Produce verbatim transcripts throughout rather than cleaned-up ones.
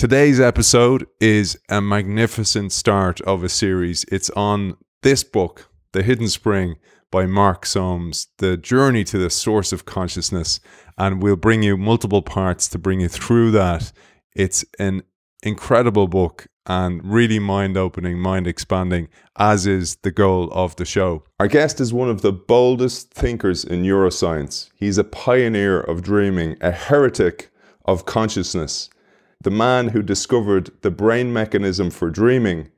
Today's episode is a magnificent start of a series. It's on this book, The Hidden Spring by Mark Solms, the journey to the source of consciousness, and we'll bring you multiple parts to bring you through that. It's an incredible book and really mind-opening, mind-expanding, as is the goal of the show. Our guest is one of the boldest thinkers in neuroscience. He's a pioneer of dreaming, a heretic of consciousness, the man who discovered the brain mechanism for dreaming.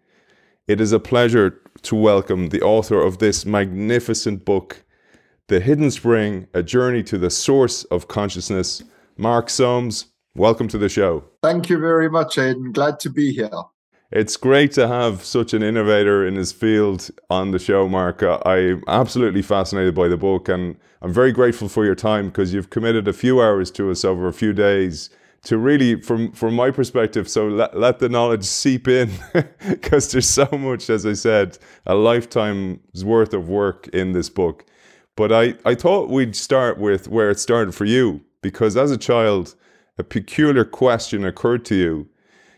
It is a pleasure to welcome the author of this magnificent book, The Hidden Spring, A Journey to the Source of Consciousness, Mark Solms. Welcome to the show. Thank you very much, Aidan. Glad to be here. It's great to have such an innovator in his field on the show, Mark. I'm absolutely fascinated by the book, and I'm very grateful for your time, because you've committed a few hours to us over a few days to really, from, from my perspective, so let, let the knowledge seep in, because there's so much, as I said, a lifetime's worth of work in this book. But I, I thought we'd start with where it started for you, because as a child, a peculiar question occurred to you.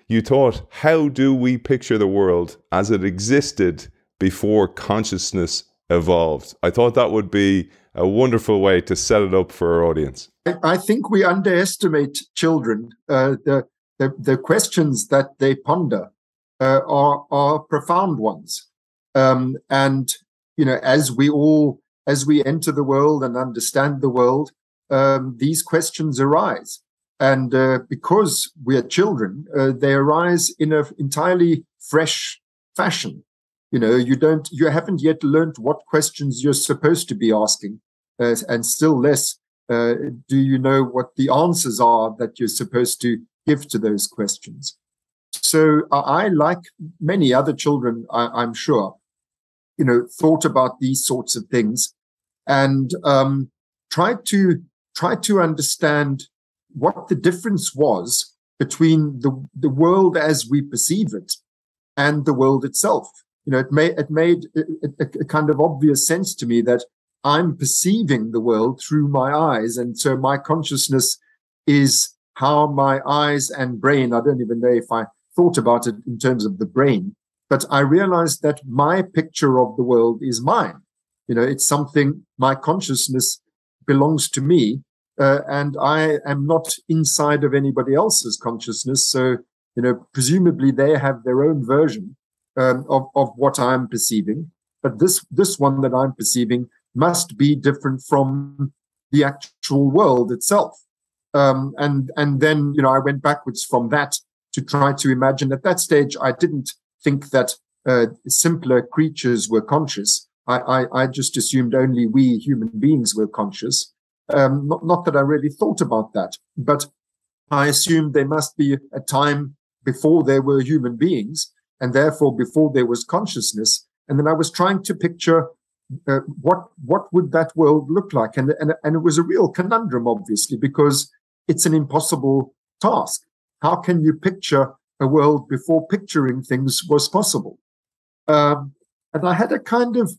You thought, how do we picture the world as it existed before consciousness evolved? I thought that would be a wonderful way to set it up for our audience. I think we underestimate children. Uh, the, the, the questions that they ponder uh, are, are profound ones. Um, and, you know, as we all, as we enter the world and understand the world, um, these questions arise. And uh, because we are children, uh, they arise in an entirely fresh fashion. You know, you don't, you haven't yet learned what questions you're supposed to be asking, uh, and still less uh, do you know what the answers are that you're supposed to give to those questions. So uh, I, like many other children, I, I'm sure, you know, thought about these sorts of things and um, tried to tried to understand what the difference was between the, the world as we perceive it and the world itself. You know, it, may, it made a, a kind of obvious sense to me that I'm perceiving the world through my eyes. And so my consciousness is how my eyes and brain, I don't even know if I thought about it in terms of the brain, but I realized that my picture of the world is mine. You know, it's something, my consciousness belongs to me. Uh, and I am not inside of anybody else's consciousness. So, you know, presumably they have their own version um, of, of what I'm perceiving. But this, this one that I'm perceiving must be different from the actual world itself. Um, and, and then, you know, I went backwards from that to try to imagine. At that stage, I didn't think that uh, simpler creatures were conscious. I, I, I just assumed only we human beings were conscious. Um, not, not that I really thought about that, but I assumed there must be a time before there were human beings, and therefore before there was consciousness. And then I was trying to picture uh, what what would that world look like, and, and and it was a real conundrum, obviously, because it's an impossible task. How can you picture a world before picturing things was possible? Um, and I had a kind of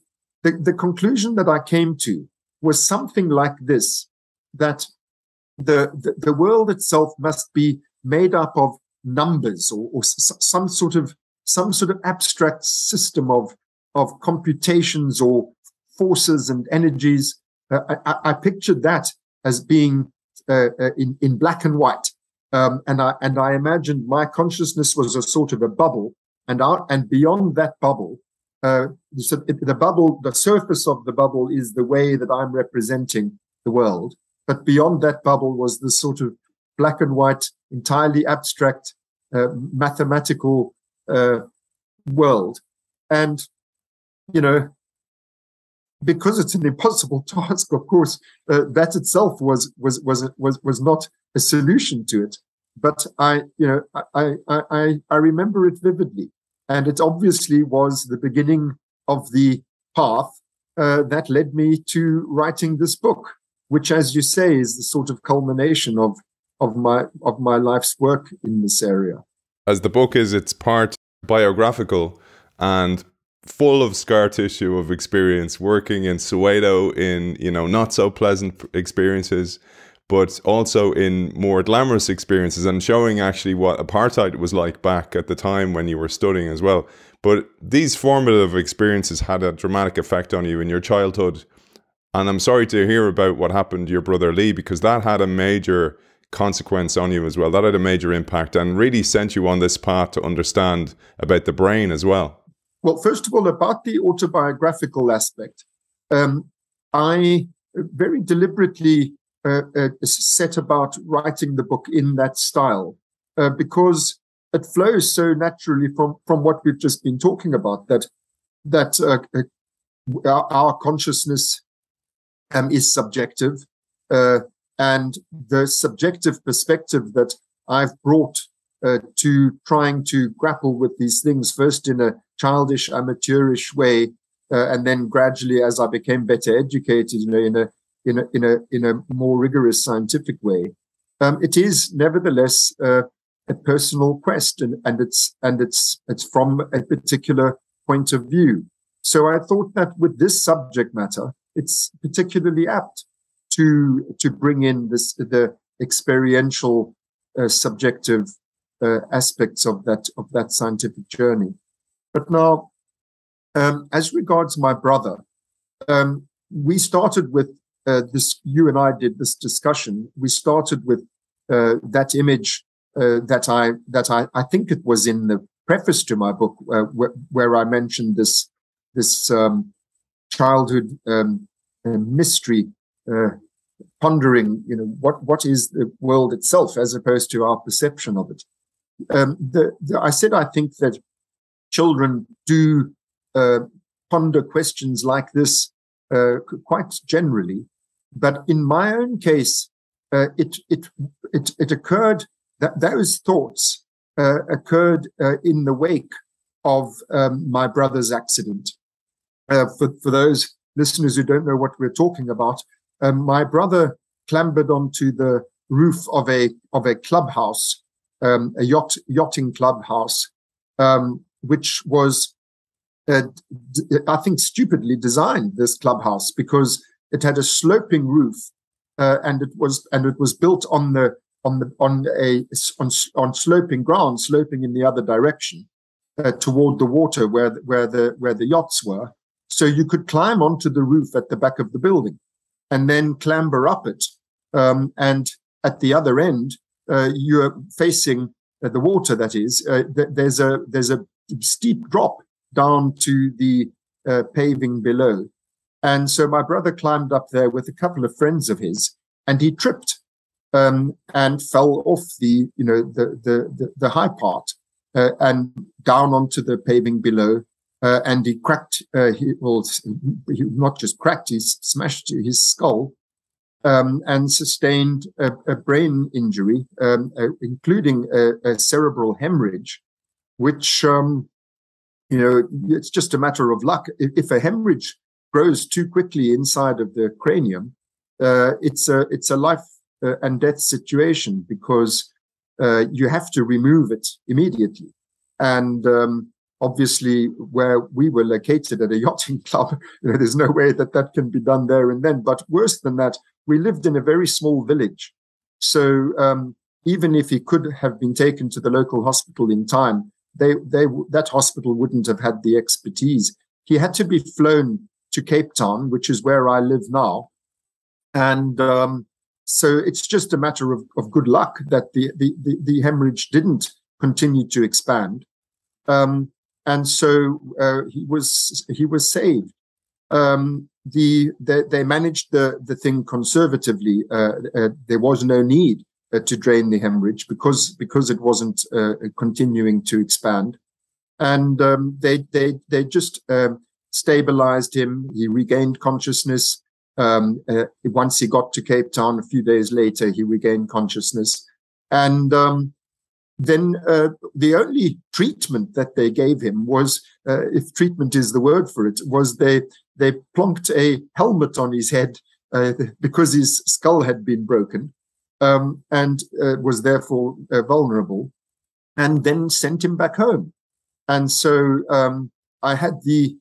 the, the conclusion that I came to was something like this, that the, the, the world itself must be made up of numbers or, or some sort of some sort of abstract system of, of computations or forces and energies. Uh, I, I pictured that as being uh, in, in black and white. Um, and, I, and I imagined my consciousness was a sort of a bubble, and out and beyond that bubble, Uh, so the bubble, the surface of the bubble is the way that I'm representing the world. But beyond that bubble was this sort of black and white, entirely abstract, uh, mathematical uh, world. And, you know, because it's an impossible task, of course, uh, that itself was, was, was, was, was not a solution to it. But I, you know, I, I, I, I remember it vividly. And it obviously was the beginning of the path uh, that led me to writing this book, which, as you say, is the sort of culmination of of my of my life's work in this area. As the book is, it's part biographical and full of scar tissue of experience, working in Soweto in, you know, not so pleasant experiences, but also in more glamorous experiences, and showing actually what apartheid was like back at the time when you were studying as well. But these formative experiences had a dramatic effect on you in your childhood. And I'm sorry to hear about what happened to your brother Lee, because that had a major consequence on you as well. That had a major impact and really sent you on this path to understand about the brain as well. Well, first of all, about the autobiographical aspect, um, I very deliberately uh, uh, set about writing the book in that style uh, because it flows so naturally from, from what we've just been talking about, that, that uh, uh, our, our consciousness um, is subjective. Uh, and the subjective perspective that I've brought uh, to trying to grapple with these things, first in a childish, amateurish way, uh, and then gradually, as I became better educated, you know, in a in a in a in a more rigorous scientific way, um, it is nevertheless uh, a personal quest, and and it's and it's it's from a particular point of view. So I thought that with this subject matter, it's particularly apt to to bring in this the experiential, uh, subjective uh, aspects of that of that scientific journey. But now, um, as regards my brother, um, we started with uh, this. You and I did this discussion. We started with uh, that image uh, that I that I, I think it was in the preface to my book uh, wh where I mentioned this this um, childhood um, uh, mystery, uh, pondering, you know, what what is the world itself as opposed to our perception of it. Um, the, the, I said I think that children do uh, ponder questions like this uh, quite generally, but in my own case, uh, it, it it it occurred that those thoughts uh, occurred uh, in the wake of um, my brother's accident. Uh, for for those listeners who don't know what we're talking about, um, my brother clambered onto the roof of a of a clubhouse, um, a yacht yachting clubhouse, Um, which was, uh, I think, stupidly designed, this clubhouse, because it had a sloping roof, uh, and it was and it was built on the on the on a on, on sloping ground, sloping in the other direction uh, toward the water where where the where the yachts were. So you could climb onto the roof at the back of the building, and then clamber up it. Um, and at the other end, uh, you're facing uh, the water. That is, uh, th there's a there's a steep drop down to the uh, paving below. And so my brother climbed up there with a couple of friends of his, and he tripped um, and fell off the, you know, the, the, the, the high part uh, and down onto the paving below. Uh, and he cracked, uh, he, well, he not just cracked, he smashed his skull um, and sustained a, a brain injury, um, uh, including a, a cerebral hemorrhage, which, um, you know, it's just a matter of luck. If, if a hemorrhage grows too quickly inside of the cranium, uh, it's a it's a life uh, and death situation, because uh, you have to remove it immediately. And um, obviously, where we were located at a yachting club, you know, there's no way that that can be done there and then. But worse than that, we lived in a very small village, so um, even if he could have been taken to the local hospital in time, They, they, that hospital wouldn't have had the expertise. He had to be flown to Cape Town, which is where I live now. And um, so it's just a matter of, of good luck that the, the, the, the hemorrhage didn't continue to expand. Um, and so uh, he was, he was saved. Um, the, they, they managed the, the thing conservatively. Uh, uh, there was no need to drain the hemorrhage, because because it wasn't uh, continuing to expand, and um, they they they just um, stabilized him. He regained consciousness. Um, uh, once he got to Cape Town, a few days later, he regained consciousness, and um, then uh, the only treatment that they gave him was, uh, if treatment is the word for it, was they they plonked a helmet on his head uh, because his skull had been broken. Um, and uh, was therefore uh, vulnerable, and then sent him back home. And so um, I had the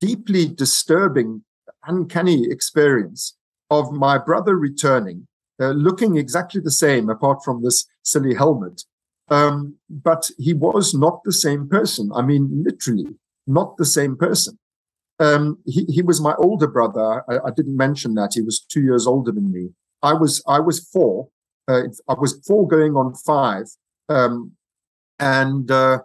deeply disturbing, uncanny experience of my brother returning uh, looking exactly the same apart from this silly helmet. Um, but he was not the same person. I mean, literally not the same person. Um, he, he was my older brother. I, I didn't mention that. He was two years older than me. I was, I was four. Uh, I was four going on five. Um, and, uh,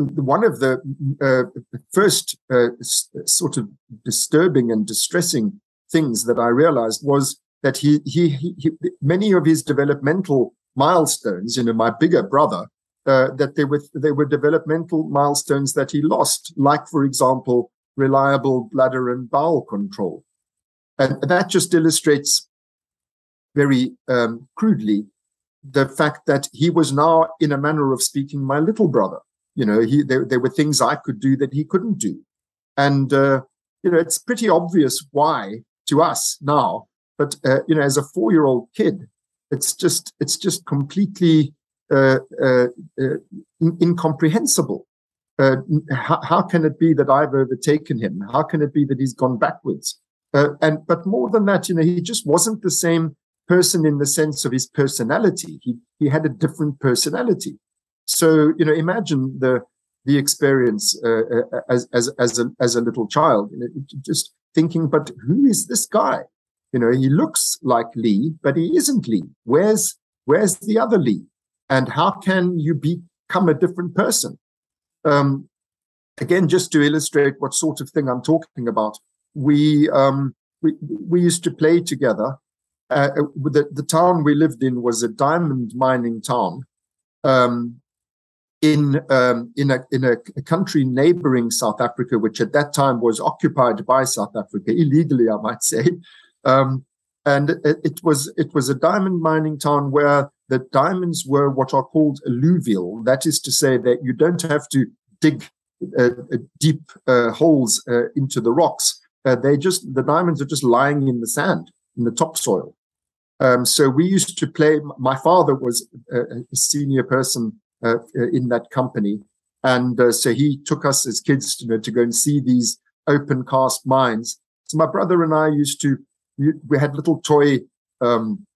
one of the uh, first uh, sort of disturbing and distressing things that I realized was that he, he, he, he many of his developmental milestones, you know, my bigger brother, uh, that they were, they were developmental milestones that he lost, like, for example, reliable bladder and bowel control. And that just illustrates very um, crudely the fact that he was now, in a manner of speaking, my little brother. You know, he, there, there were things I could do that he couldn't do. And, uh, you know, it's pretty obvious why to us now. But, uh, you know, as a four-year-old kid, it's just it's just completely uh, uh, uh, in incomprehensible. Uh, how, how can it be that I've overtaken him? How can it be that he's gone backwards? Uh, and but more than that, you know, he just wasn't the same person in the sense of his personality. He he had a different personality. So, you know, imagine the the experience uh, as as as a as a little child, you know, just thinking, but who is this guy? You know, he looks like Lee, but he isn't Lee. Where's where's the other Lee? And how can you become a different person? Um, again, just to illustrate what sort of thing I'm talking about, we um, we we used to play together. Uh, the the town we lived in was a diamond mining town, um, in um, in a in a country neighboring South Africa, which at that time was occupied by South Africa illegally, I might say. Um, and it, it was it was a diamond mining town where the diamonds were what are called alluvial. That is to say that you don't have to dig uh, deep uh, holes uh, into the rocks. Uh, they just the diamonds are just lying in the sand, in the topsoil. Um, so we used to play. My father was a, a senior person uh, in that company, and uh, so he took us as kids to, you know, to go and see these open cast mines. So my brother and I used to. We had little toy um,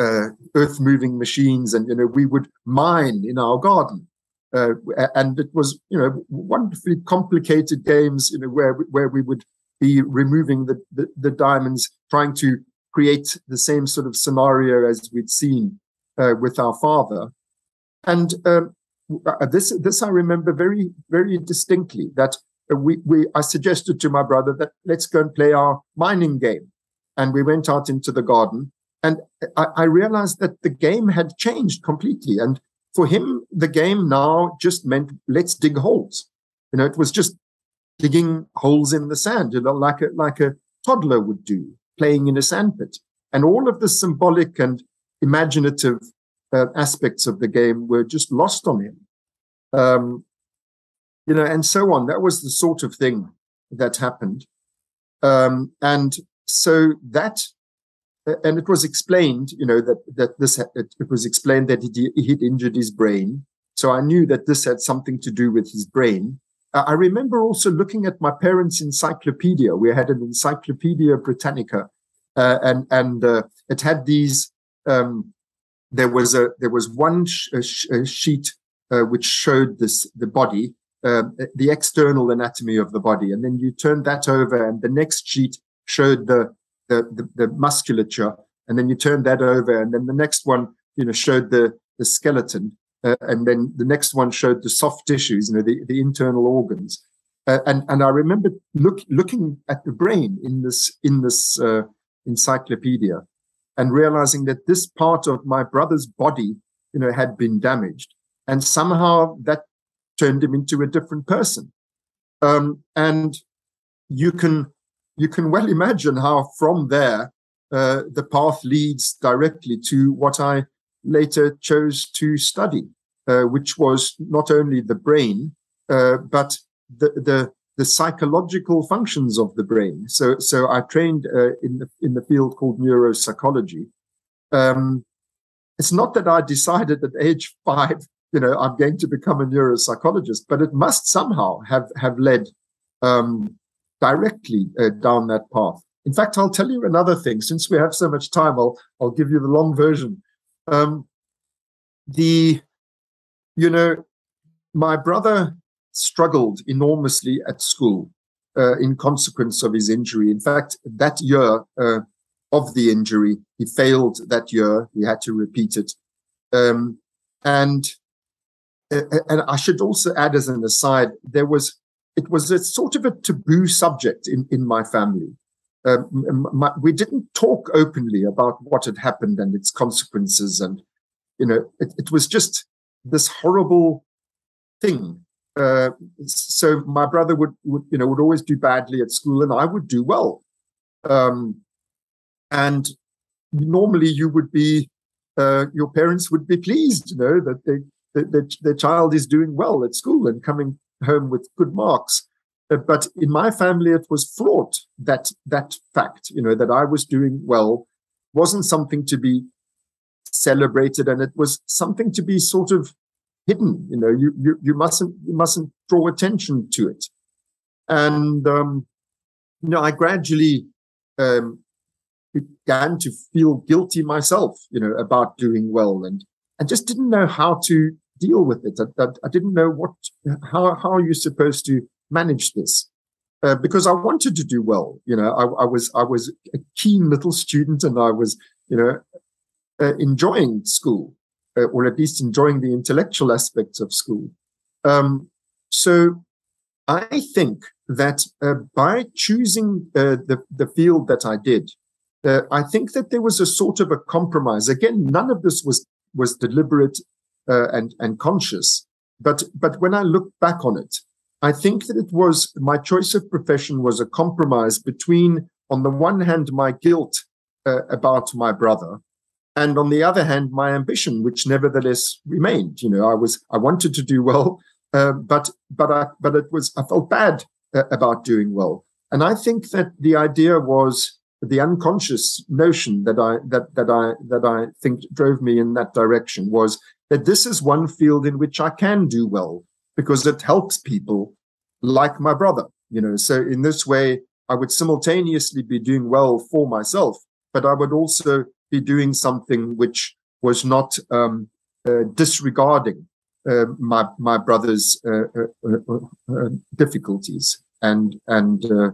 uh, earth-moving machines, and, you know, we would mine in our garden, uh, and it was, you know, wonderfully complicated games, you know, where where we would be removing the, the the diamonds, trying to create the same sort of scenario as we'd seen uh, with our father, and um, this this I remember very very distinctly that we we I suggested to my brother that let's go and play our mining game. And we went out into the garden, and I, I realized that the game had changed completely. And for him, the game now just meant let's dig holes. You know, it was just digging holes in the sand, you know, like a, like a toddler would do, playing in a sandpit. And all of the symbolic and imaginative uh, aspects of the game were just lost on him. Um, you know, and so on. That was the sort of thing that happened. Um, and So that, and it was explained, you know, that, that this, it, it was explained that he he'd injured his brain. So I knew that this had something to do with his brain. Uh, I remember also looking at my parents' encyclopedia. We had an Encyclopedia Britannica, uh, and, and, uh, it had these, um, there was a, there was one sh sh sheet, uh, which showed this, the body, uh, the external anatomy of the body. And then you turned that over, and the next sheet showed the, the the the musculature, and then you turned that over, and then the next one, you know, showed the the skeleton, uh, and then the next one showed the soft tissues, you know, the the internal organs, uh, and and I remember look looking at the brain in this in this uh, encyclopedia, and realizing that this part of my brother's body, you know, had been damaged, and somehow that turned him into a different person, um, and you can. You can well imagine how from there uh, the path leads directly to what I later chose to study, uh, which was not only the brain, uh, but the, the the psychological functions of the brain. So so I trained uh, in the in the field called neuropsychology. Um, it's not that I decided at age five, you know, I'm going to become a neuropsychologist, but it must somehow have have led. Um, Directly uh, down that path, In fact, I'll tell you another thing. Since we have so much time, I'll, I'll give you the long version. Um, the, you know, my brother struggled enormously at school uh, in consequence of his injury. In fact, that year uh, of the injury, he failed that year. He had to repeat it. Um, and and I should also add as an aside, there was, it was a sort of a taboo subject in, in my family. Um, my, we didn't talk openly about what had happened and its consequences. And, you know, it, it was just this horrible thing. Uh, so my brother would, would, you know, would always do badly at school and I would do well. Um, and normally you would be, uh, your parents would be pleased, you know, that they, that their, their child is doing well at school and coming home with good marks. But in my family, it was fraught, that that fact, you know, that I was doing well wasn't something to be celebrated, and it was something to be sort of hidden. You know, you you, you mustn't you mustn't draw attention to it. And um, you know, I gradually um, began to feel guilty myself, you know, about doing well, and I just didn't know how to deal with it. I, I, I didn't know what how how are you supposed to manage this, uh, because I wanted to do well. You know, I, I was I was a keen little student, and I was, you know, uh, enjoying school, uh, or at least enjoying the intellectual aspects of school. Um, so, I think that uh, by choosing uh, the the field that I did, uh, I think that there was a sort of a compromise. Again, none of this was was deliberate uh, and and conscious. But but when I look back on it, I think that it was, my choice of profession was a compromise between, on the one hand, my guilt uh, about my brother, and on the other hand, my ambition, which nevertheless remained. You know, I was, I wanted to do well, uh, but but I but it was I felt bad uh, about doing well, and I think that the idea was the unconscious notion that I that that I that I think drove me in that direction was that this is one field in which I can do well, because it helps people like my brother, you know. So in this way, I would simultaneously be doing well for myself, but I would also be doing something which was not um, uh, disregarding uh, my my brother's uh, uh, uh, uh, difficulties and and, uh,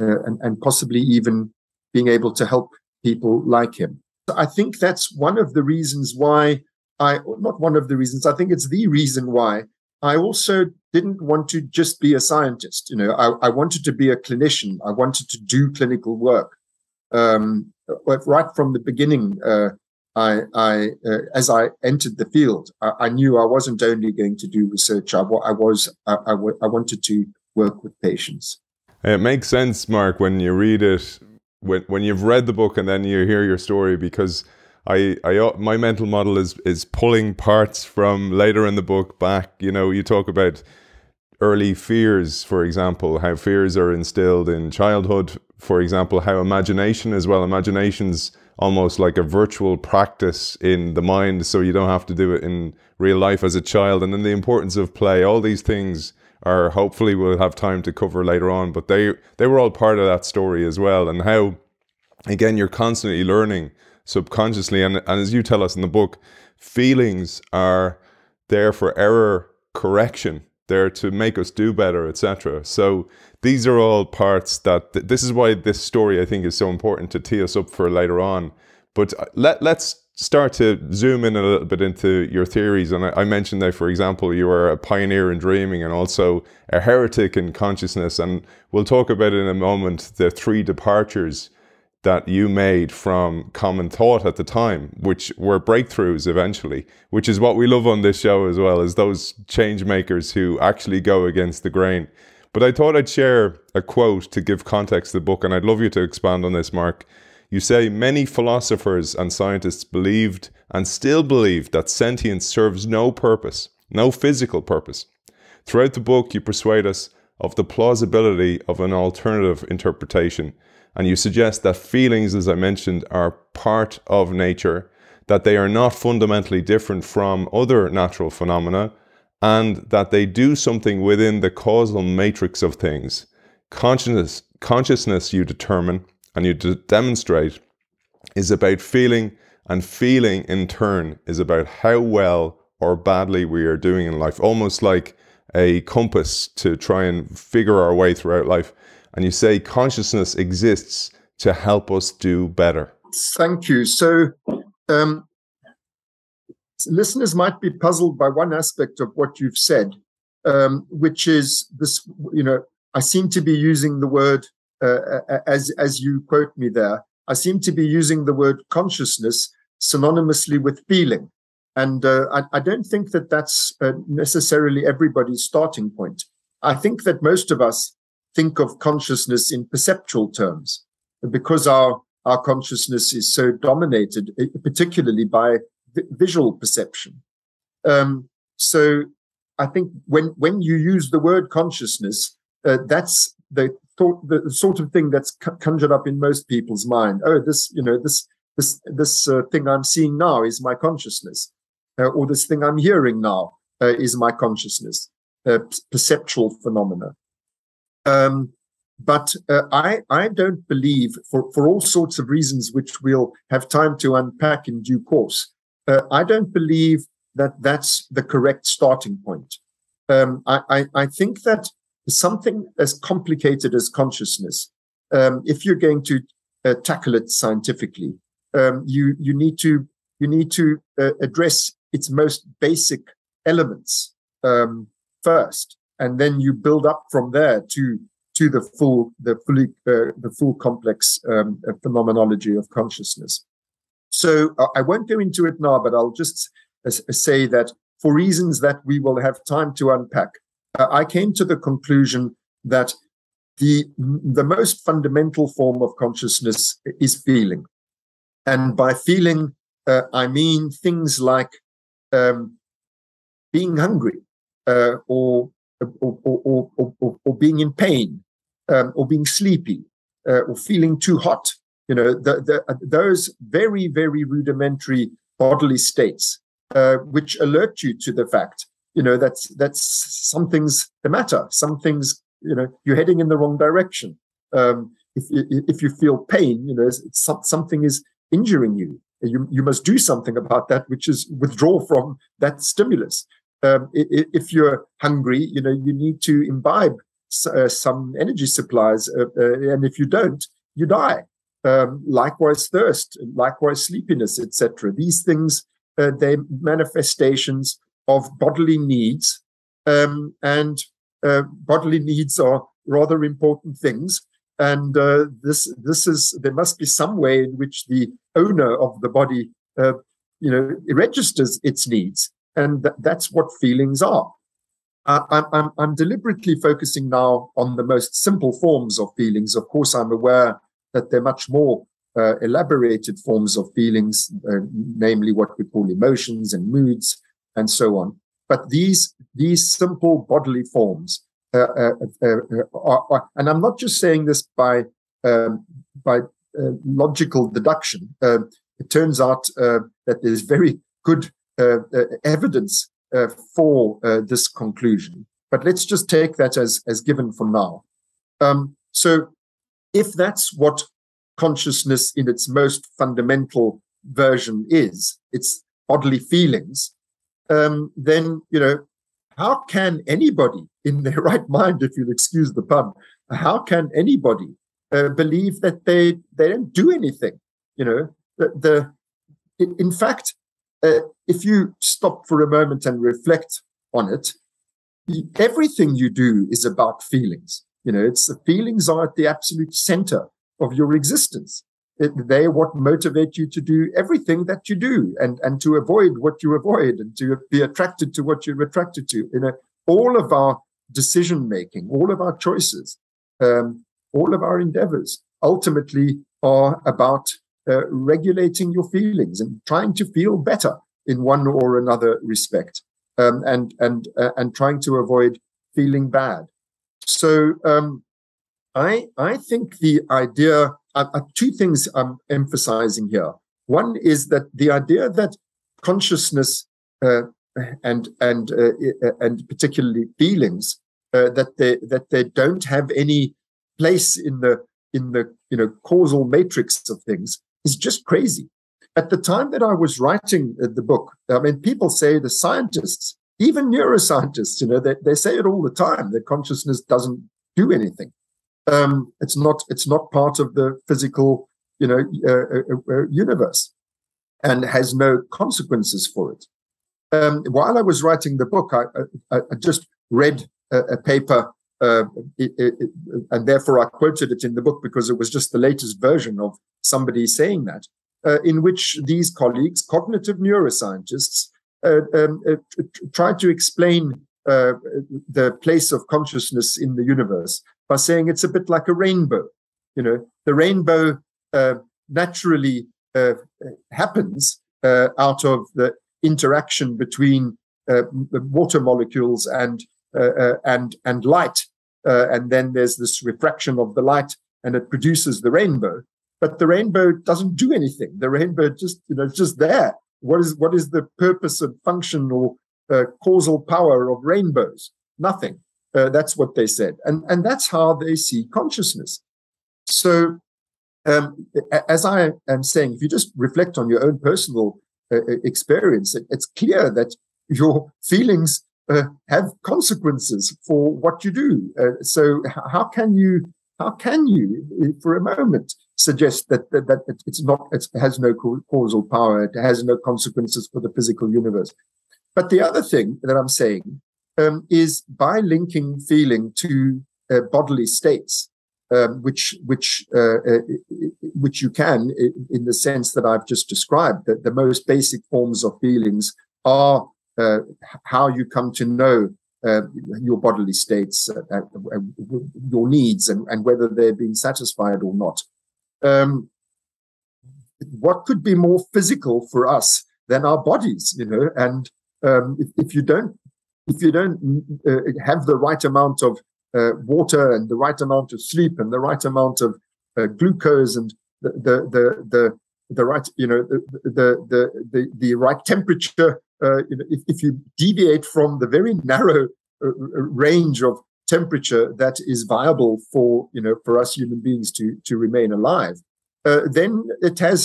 uh, and and possibly even being able to help people like him. So I think that's one of the reasons why I not one of the reasons. I think it's the reason why. I also didn't want to just be a scientist. You know, I, I wanted to be a clinician. I wanted to do clinical work. Um, right from the beginning, uh, I, I, uh, as I entered the field, I, I knew I wasn't only going to do research. I, I was, I, I, I wanted to work with patients. It makes sense, Mark, when you read it, when when you've read the book and then you hear your story, because I, I, my mental model is is pulling parts from later in the book back. You know, you talk about early fears, for example, how fears are instilled in childhood, for example, how imagination as well. Imagination's almost like a virtual practice in the mind, so you don't have to do it in real life as a child. And then the importance of play, all these things are, hopefully we'll have time to cover later on, but they, they were all part of that story as well. And how, again, you're constantly learning subconsciously, and, and as you tell us in the book, feelings are there for error correction, there to make us do better, et cetera. So these are all parts that, th this is why this story, I think, is so important to tee us up for later on. But let, let's start to zoom in a little bit into your theories. And I, I mentioned that, for example, you are a pioneer in dreaming and also a heretic in consciousness. And we'll talk about in a moment the three departures that you made from common thought at the time, which were breakthroughs eventually, which is what we love on this show as well, is those change makers who actually go against the grain. But I thought I'd share a quote to give context to the book, and I'd love you to expand on this, Mark. You say, many philosophers and scientists believed and still believe that sentience serves no purpose, no physical purpose. Throughout the book, you persuade us of the plausibility of an alternative interpretation. And you suggest that feelings, as I mentioned, are part of nature, that they are not fundamentally different from other natural phenomena, and that they do something within the causal matrix of things. Consciousness, consciousness, you determine, and you demonstrate is about feeling, and feeling in turn is about how well or badly we are doing in life, almost like a compass to try and figure our way throughout life. And you say consciousness exists to help us do better. Thank you. So um, listeners might be puzzled by one aspect of what you've said, um, which is this, you know, I seem to be using the word, uh, as, as you quote me there, I seem to be using the word consciousness synonymously with feeling. And uh, I, I don't think that that's uh, necessarily everybody's starting point. I think that most of us think of consciousness in perceptual terms because our, our consciousness is so dominated, particularly by visual perception. Um, so I think when, when you use the word consciousness, uh, that's the, thought, the sort of thing that's conjured up in most people's mind. Oh, this, you know, this, this, this uh, thing I'm seeing now is my consciousness. Uh, or this thing I'm hearing now uh, is my consciousness, uh, perceptual phenomena. Um, but uh, I, I don't believe, for, for all sorts of reasons which we'll have time to unpack in due course, uh, I don't believe that that's the correct starting point. Um, I, I, I think that something as complicated as consciousness, um, if you're going to uh, tackle it scientifically, um, you, you need to, you need to uh, address its most basic elements um, first, and then you build up from there to to the full the fully uh, the full complex um, phenomenology of consciousness. So uh, I won't go into it now, but I'll just uh, say that for reasons that we will have time to unpack, uh, I came to the conclusion that the the most fundamental form of consciousness is feeling, and by feeling uh, I mean things like um, being hungry uh, or Or, or, or, or, or being in pain, um, or being sleepy, uh, or feeling too hot. You know, the, the, those very, very rudimentary bodily states, uh, which alert you to the fact, you know, that's, that's something's the matter. Something's, you know, you're heading in the wrong direction. Um, if, if you feel pain, you know, it's, it's, something is injuring you. You, you must do something about that, which is withdraw from that stimulus. Um, if you're hungry, you know, you need to imbibe uh, some energy supplies. Uh, uh, and if you don't, you die. Um, likewise, thirst, likewise, sleepiness, et cetera. These things, uh, they're manifestations of bodily needs. Um, and uh, bodily needs are rather important things. And uh, this, this is, there must be some way in which the owner of the body, uh, you know, registers its needs. And th that's what feelings are. I I'm, I'm deliberately focusing now on the most simple forms of feelings. Of course, I'm aware that there are much more uh, elaborated forms of feelings, uh, namely what we call emotions and moods and so on. But these, these simple bodily forms uh, uh, uh, are, are, and I'm not just saying this by, um, by uh, logical deduction. Uh, it turns out uh, that there's very good Uh, uh, evidence uh, for uh, this conclusion, but let's just take that as as given for now. Um, so, if that's what consciousness in its most fundamental version is, it's bodily feelings, um, then you know, how can anybody in their right mind, if you'll excuse the pun, how can anybody uh, believe that they they don't do anything? You know, the, the in fact. Uh, if you stop for a moment and reflect on it, everything you do is about feelings. You know, it's the feelings are at the absolute center of your existence. It, they're what motivate you to do everything that you do, and, and to avoid what you avoid, and to be attracted to what you're attracted to. You know, all of our decision-making, all of our choices, um, all of our endeavors ultimately are about Uh, regulating your feelings and trying to feel better in one or another respect, um, and and uh, and trying to avoid feeling bad. So um, I I think the idea uh, uh, two things I'm emphasizing here. One is that the idea that consciousness uh, and and uh, and particularly feelings uh, that they that they don't have any place in the in the you know causal matrix of things is just crazy. At the time that I was writing the book, I mean, people say, the scientists, even neuroscientists, you know, they, they say it all the time, that consciousness doesn't do anything. Um, it's not it's not part of the physical, you know, uh, uh, universe, and has no consequences for it. Um, while I was writing the book, I, I, I just read a, a paper, uh, it, it, and therefore I quoted it in the book because it was just the latest version of somebody saying that. Uh, in which these colleagues, cognitive neuroscientists, uh, um, uh, try to explain uh, the place of consciousness in the universe by saying it's a bit like a rainbow. You know, the rainbow uh, naturally uh, happens uh, out of the interaction between uh, the water molecules and uh, uh, and and light, uh, and then there's this refraction of the light, and it produces the rainbow. But the rainbow doesn't do anything. The rainbow just, you know, it's just there. What is what is the purpose and function or uh, causal power of rainbows? Nothing. Uh, that's what they said, and and that's how they see consciousness. So, um, as I am saying, if you just reflect on your own personal uh, experience, it, it's clear that your feelings uh, have consequences for what you do. Uh, so, how can you? How can you, for a moment, suggest that that, that it's not it has no causal power, it has no consequences for the physical universe? But the other thing that I'm saying um, is by linking feeling to uh, bodily states, um, which which uh, uh, which you can, in the sense that I've just described, that the most basic forms of feelings are uh, how you come to know Uh, your bodily states, uh, uh, uh, your needs, and, and whether they're being satisfied or not. Um, what could be more physical for us than our bodies? You know, and um, if, if you don't, if you don't uh, have the right amount of uh, water and the right amount of sleep and the right amount of uh, glucose and the the the the, the right, you know, the the the the, the right temperature. Uh, you know, if, if you deviate from the very narrow uh, range of temperature that is viable for you know for us human beings to to remain alive, uh, then it has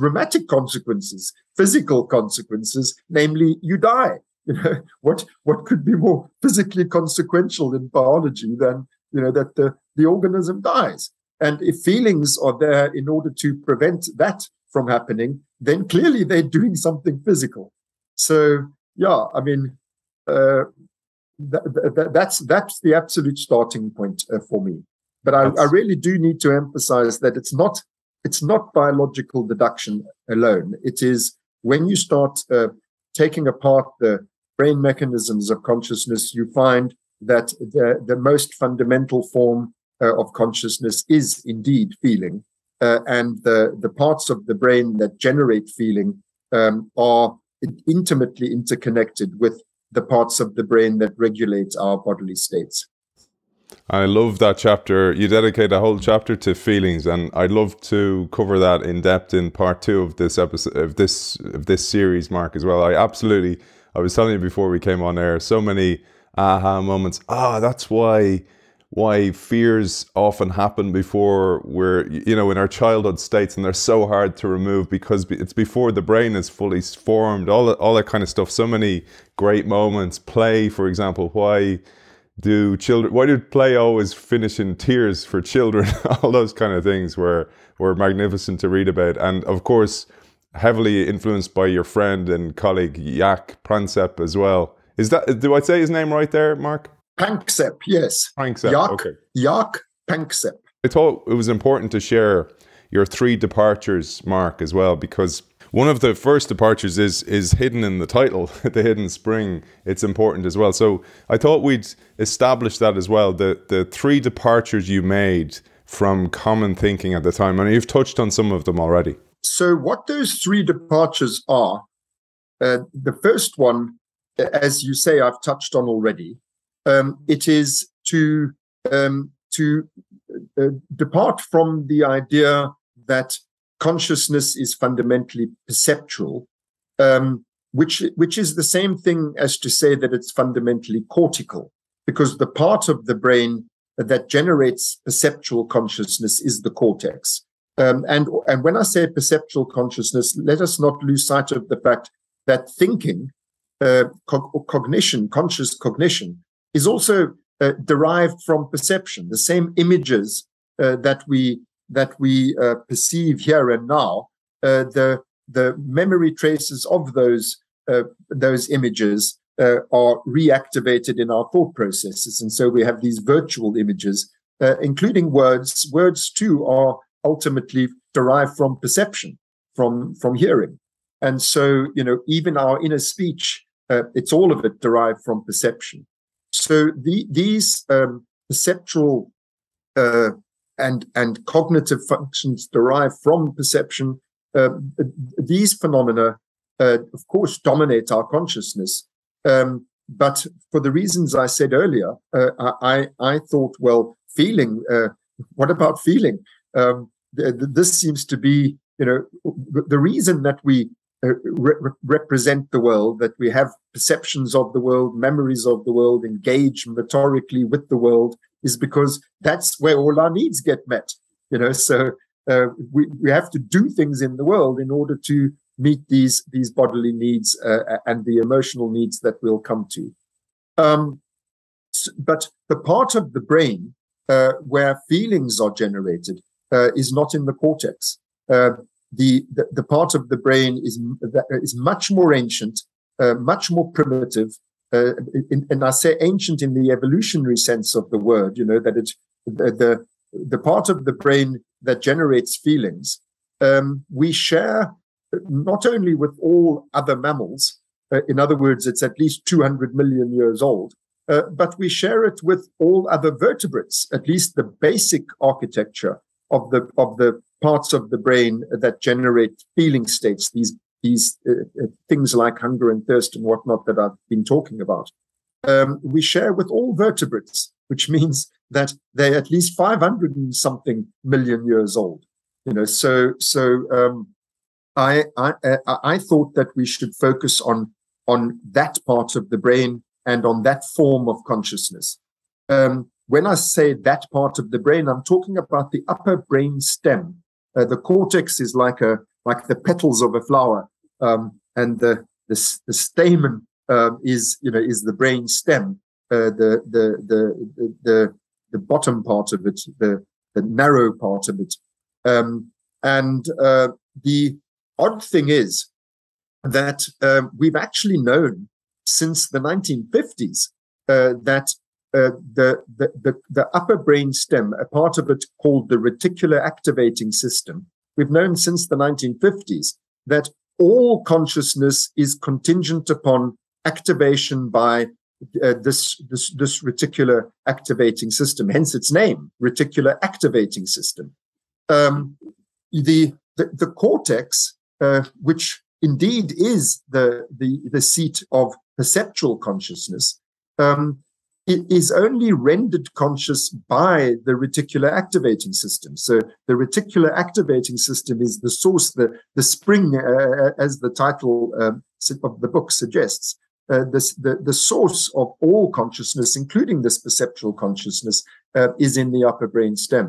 dramatic consequences, physical consequences. Namely, you die. You know, what what could be more physically consequential in biology than you know that the the organism dies? And if feelings are there in order to prevent that from happening, then clearly they're doing something physical. So yeah, I mean, uh, th th that's that's the absolute starting point uh, for me. But I, I really do need to emphasize that it's not it's not biological deduction alone. It is when you start uh, taking apart the brain mechanisms of consciousness, you find that the the most fundamental form uh, of consciousness is indeed feeling, uh, and the the parts of the brain that generate feeling um, are intimately interconnected with the parts of the brain that regulate our bodily states. I love that chapter. You dedicate a whole chapter to feelings, and I'd love to cover that in depth in part two of this episode, of this of this series, Mark, as well. I absolutely, I was telling you before we came on air, so many aha moments. Ah, that's why why fears often happen before we're, you know, in our childhood states, and they're so hard to remove because it's before the brain is fully formed, all, all that kind of stuff. So many great moments. Play, for example. Why do children, why do play always finish in tears for children? All those kind of things were, were magnificent to read about. And of course, heavily influenced by your friend and colleague, Jaak Panksepp as well. Is that, do I say his name right there, Mark? Panksepp, yes. Panksepp, Jaak, okay. Jaak Panksepp. I thought it was important to share your three departures, Mark, as well, because one of the first departures is is hidden in the title, The Hidden Spring. It's important as well. So I thought we'd establish that as well, the, the three departures you made from common thinking at the time, and you've touched on some of them already. So what those three departures are, uh, the first one, as you say, I've touched on already. Um, it is to um, to uh, depart from the idea that consciousness is fundamentally perceptual, um, which which is the same thing as to say that it's fundamentally cortical, because the part of the brain that generates perceptual consciousness is the cortex. Um, and, and when I say perceptual consciousness, let us not lose sight of the fact that thinking, uh, co- cognition, conscious cognition, is also uh, derived from perception. The same images uh, that we that we uh, perceive here and now, uh, the the memory traces of those uh, those images uh, are reactivated in our thought processes, and so we have these virtual images, uh, including words. Words too are ultimately derived from perception, from from hearing, and so you know even our inner speech, uh, it's all of it derived from perception. So the, these um, perceptual uh, and and cognitive functions derived from perception. Uh, these phenomena, uh, of course, dominate our consciousness. Um, but for the reasons I said earlier, uh, I I thought, well, feeling. Uh, what about feeling? Um, th- th- this seems to be, you know, the reason that we uh, re- represent the world, that we have perceptions of the world, memories of the world, engage motorically with the world, is because that's where all our needs get met. You know, so. Uh, we, we have to do things in the world in order to meet these these bodily needs uh, and the emotional needs that we'll come to. Um, but the part of the brain uh, where feelings are generated uh, is not in the cortex. Uh, the, the the part of the brain is is much more ancient, uh, much more primitive. Uh, in, and I say ancient in the evolutionary sense of the word. You know that it the the, the part of the brain that generates feelings, um, we share not only with all other mammals, uh, in other words, it's at least two hundred million years old, uh, but we share it with all other vertebrates, at least the basic architecture of the of the parts of the brain that generate feeling states, these, these uh, things like hunger and thirst and whatnot that I've been talking about. Um, we share with all vertebrates, which means that they're at least five hundred and something million years old. You know, so so um, I, I I thought that we should focus on on that part of the brain and on that form of consciousness. Um, when I say that part of the brain, I'm talking about the upper brain stem. Uh, the cortex is like a like the petals of a flower, um, and the the, the stamen uh, is you know is the brain stem. Uh, the the the the the bottom part of it, the, the narrow part of it. Um, and uh, the odd thing is that um, we've actually known since the nineteen fifties uh, that uh, the, the, the, the upper brain stem, a part of it called the reticular activating system, we've known since the nineteen fifties that all consciousness is contingent upon activation by Uh, this this this reticular activating system, hence its name, reticular activating system. Um, the, the the cortex, uh, which indeed is the the the seat of perceptual consciousness, um, is only rendered conscious by the reticular activating system. So the reticular activating system is the source, the the spring, uh, as the title um, of the book suggests. Uh, this, the, the source of all consciousness, including this perceptual consciousness, uh, is in the upper brain stem.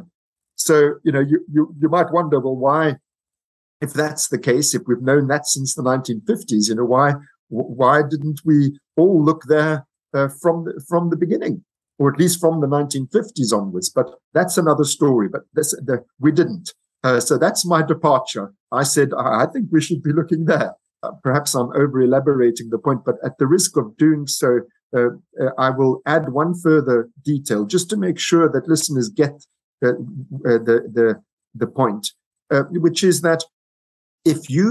So, you know, you, you you might wonder, well, why, if that's the case, if we've known that since the nineteen fifties, you know, why why didn't we all look there uh, from the, from the beginning, or at least from the nineteen fifties onwards? But that's another story. But this, the, we didn't. Uh, so that's my departure. I said, I, I think we should be looking there. Uh, perhaps I'm over-elaborating the point, but at the risk of doing so, uh, uh, I will add one further detail just to make sure that listeners get uh, uh, the, the, the point, uh, which is that if you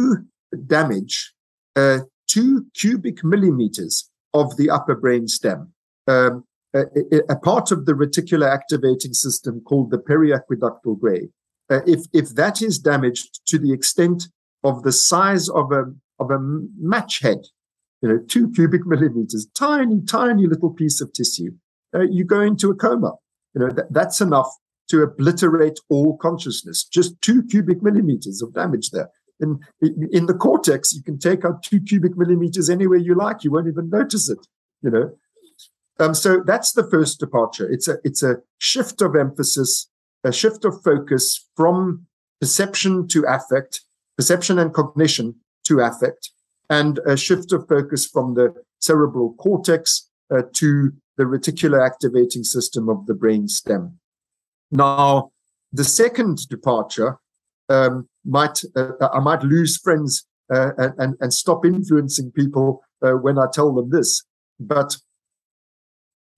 damage uh, two cubic millimeters of the upper brain stem, um, a, a part of the reticular activating system called the periaqueductal gray, uh, if, if that is damaged to the extent of the size of a of a match head, you know, two cubic millimeters, tiny, tiny little piece of tissue, uh, you go into a coma. You know, th- that's enough to obliterate all consciousness, just two cubic millimeters of damage there. And in the cortex, you can take out two cubic millimeters anywhere you like. You won't even notice it, you know. Um, so that's the first departure. It's a it's a shift of emphasis, a shift of focus from perception to affect, perception and cognition to affect, and a shift of focus from the cerebral cortex uh, to the reticular activating system of the brain stem. Now, the second departure um, might uh, I might lose friends uh, and and stop influencing people uh, when I tell them this, but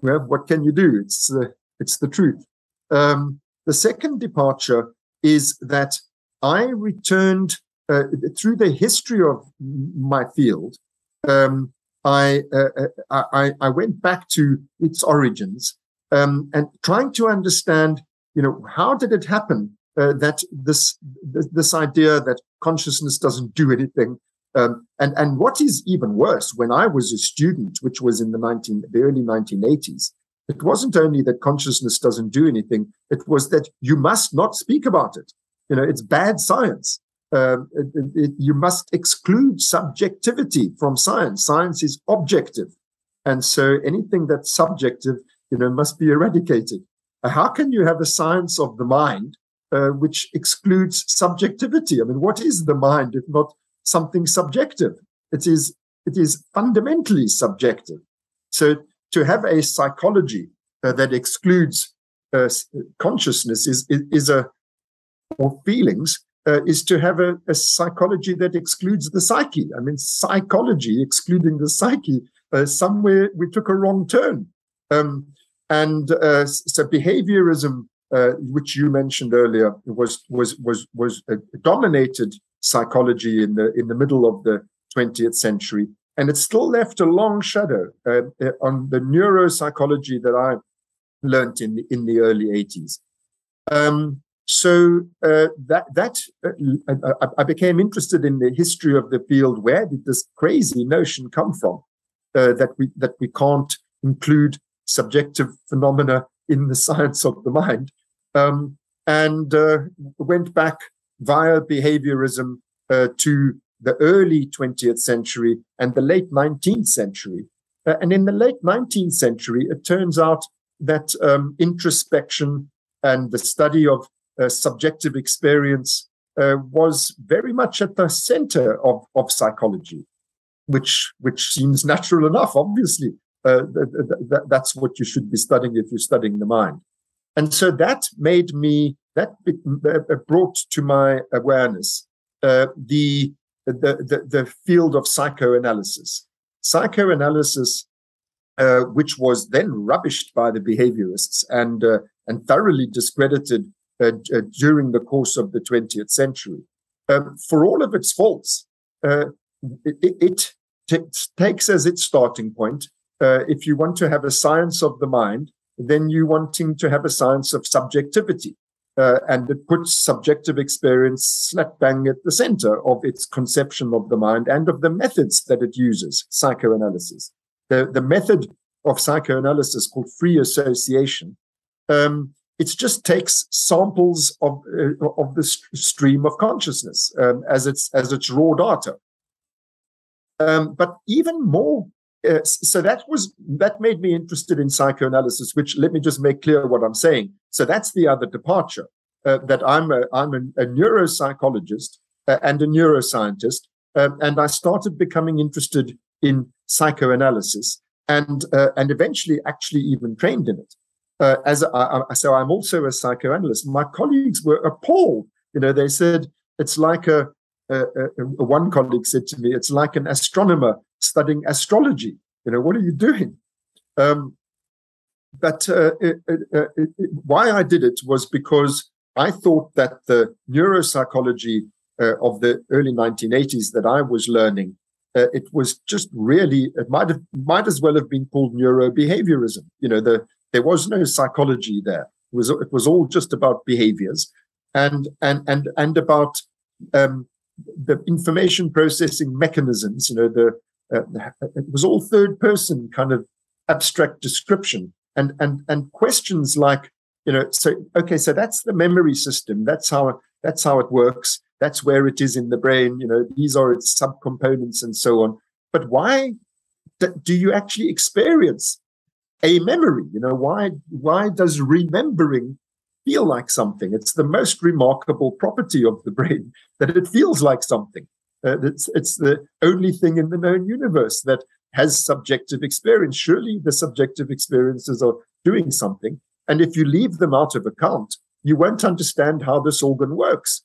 well, what can you do? It's the it's the truth. Um, the second departure is that I returned uh, through the history of my field. Um, I, uh, I I went back to its origins um, and trying to understand, you know, how did it happen uh, that this this idea that consciousness doesn't do anything. Um, and, and what is even worse, when I was a student, which was in the nineteen, the early nineteen eighties, it wasn't only that consciousness doesn't do anything, it was that you must not speak about it. You know, it's bad science. Um, it, it, it, you must exclude subjectivity from science. Science is objective. And so anything that's subjective, you know, must be eradicated. How can you have a science of the mind, uh, which excludes subjectivity? I mean, what is the mind if not something subjective? It is, it is fundamentally subjective. So to have a psychology uh, that excludes uh, consciousness is, is, is a, or feelings, uh, is to have a, a psychology that excludes the psyche. I mean, psychology excluding the psyche, uh, somewhere we took a wrong turn. Um, and uh, so behaviorism, uh, which you mentioned earlier, was, was, was, was uh, dominated psychology in the in the middle of the twentieth century, and it's still left a long shadow uh, on the neuropsychology that I learned in the, in the early eighties. Um, so uh, that that uh, I, I became interested in the history of the field. Where did this crazy notion come from uh, that we that we can't include subjective phenomena in the science of the mind? Um, and uh, went back via behaviorism uh, to the early twentieth century and the late nineteenth century. Uh, and in the late nineteenth century, it turns out that um, introspection and the study of uh, subjective experience uh, was very much at the center of, of psychology, which, which seems natural enough, obviously. Uh, th th th that's what you should be studying if you're studying the mind. And so that made me, that brought to my awareness uh, the, the, the, the field of psychoanalysis. Psychoanalysis, uh, which was then rubbished by the behaviorists and, uh, and thoroughly discredited uh, uh, during the course of the twentieth century. Um, for all of its faults, uh, it, it takes as its starting point, uh, if you want to have a science of the mind, then you wanting to have a science of subjectivity. Uh, and it puts subjective experience slap bang at the center of its conception of the mind and of the methods that it uses, psychoanalysis. The, the method of psychoanalysis called free association, um, it just takes samples of, uh, of the st stream of consciousness um, as, its, as its raw data. Um, but even more, uh, so that, was, that made me interested in psychoanalysis, which let me just make clear what I'm saying. So that's the other departure, uh, that I'm a, I'm a, a neuropsychologist uh, and a neuroscientist, uh, and I started becoming interested in psychoanalysis and uh, and eventually actually even trained in it. Uh, as I, I, so I'm also a psychoanalyst. My colleagues were appalled. You know, they said it's like a, a, a one colleague said to me, it's like an astronomer studying astrology. You know, what are you doing? Um, But uh, it, uh, it, why I did it was because I thought that the neuropsychology uh, of the early nineteen eighties that I was learning, uh, it was just really, it might have, might as well have been called neurobehaviorism. You know, the, there was no psychology there. It was, it was all just about behaviors and, and, and, and about um, the information processing mechanisms. You know, the, uh, it was all third person kind of abstract description. And, and, and questions like, you know, so, okay, so that's the memory system. That's how, that's how it works. That's where it is in the brain. You know, these are its subcomponents and so on. But why do you actually experience a memory. You know, why, why does remembering feel like something? It's the most remarkable property of the brain that it feels like something. Uh, it's, it's the only thing in the known universe that has subjective experience. Surely the subjective experiences are doing something. And if you leave them out of account, you won't understand how this organ works.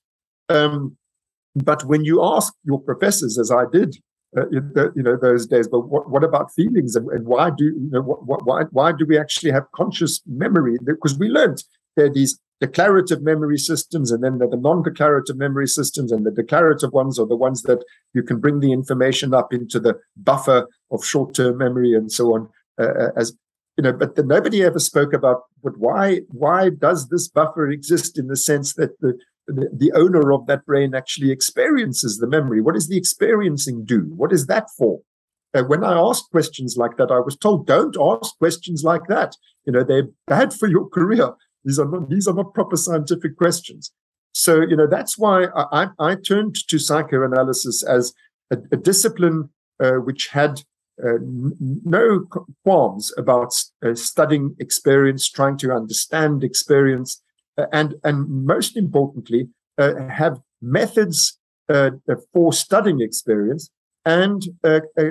Um, but when you ask your professors, as I did, uh, in the, you know, those days, but what, what about feelings? And, and why do you know, what, what, why why do we actually have conscious memory? Because we learned there are these declarative memory systems, and then there are the non-declarative memory systems, and the declarative ones are the ones that you can bring the information up into the buffer of short-term memory and so on. Uh, as you know, but the, nobody ever spoke about, but why why does this buffer exist in the sense that the, the the owner of that brain actually experiences the memory? What does the experiencing do? What is that for? Uh, when I asked questions like that, I was told, don't ask questions like that. You know, they're bad for your career. These are not these are not proper scientific questions. So, you know, that's why I, I turned to psychoanalysis as a, a discipline uh, which had uh, n- no qualms about uh, studying experience, trying to understand experience, uh, and and most importantly, uh, have methods uh, for studying experience and a, a,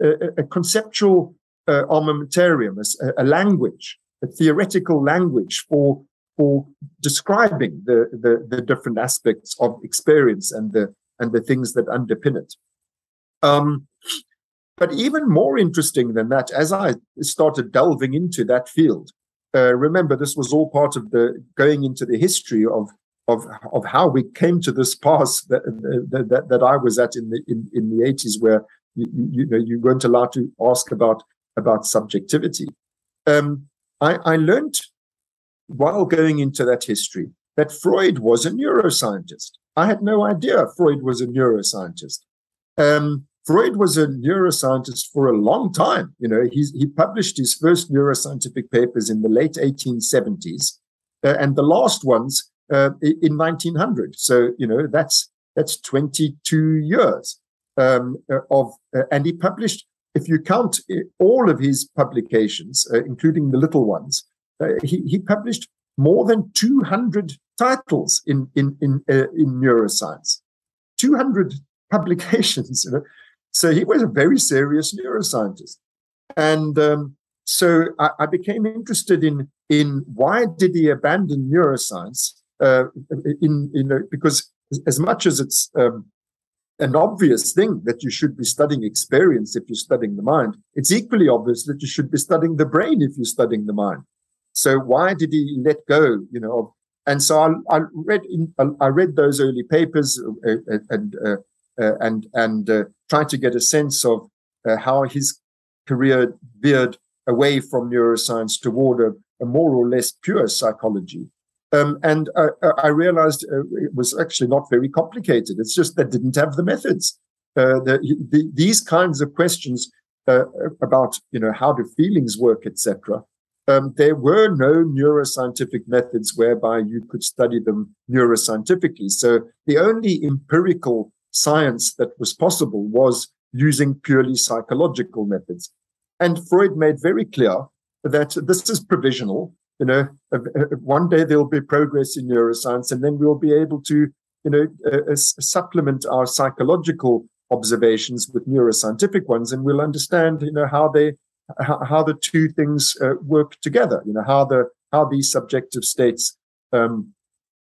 a, a conceptual uh, armamentarium, a, a language. A theoretical language for for describing the, the the different aspects of experience and the and the things that underpin it. Um, but even more interesting than that, as I started delving into that field, uh, remember this was all part of the going into the history of of of how we came to this pass that that, that I was at in the in, in the eighties, where you, you know you weren't allowed to ask about about subjectivity. Um, I, I learned while going into that history that Freud was a neuroscientist. I had no idea Freud was a neuroscientist. Um, Freud was a neuroscientist for a long time. You know, he, he published his first neuroscientific papers in the late eighteen seventies, uh, and the last ones uh, in nineteen hundred. So, you know, that's that's twenty-two years um, of, uh, and he published. If you count all of his publications, uh, including the little ones, uh, he, he published more than two hundred titles in in in, uh, in neuroscience, two hundred publications. You know? So he was a very serious neuroscientist, and um, so I, I became interested in in why did he abandon neuroscience? Uh, in in uh, because as much as it's um, an obvious thing that you should be studying experience if you're studying the mind, it's equally obvious that you should be studying the brain if you're studying the mind. So why did he let go? You know, and so I, I read in, I read those early papers uh, and uh, uh, and and uh, tried to get a sense of uh, how his career veered away from neuroscience toward a, a more or less pure psychology. Um, and I, I realized uh, it was actually not very complicated. It's just they didn't have the methods. Uh, the, the, these kinds of questions uh, about, you know, how do feelings work, et cetera. Um, there were no neuroscientific methods whereby you could study them neuroscientifically. So the only empirical science that was possible was using purely psychological methods. And Freud made very clear that this is provisional. You know, one day there'll be progress in neuroscience, and then we'll be able to, you know, uh, uh, supplement our psychological observations with neuroscientific ones, and we'll understand, you know, how they, how, how the two things uh, work together. You know, how the how these subjective states um,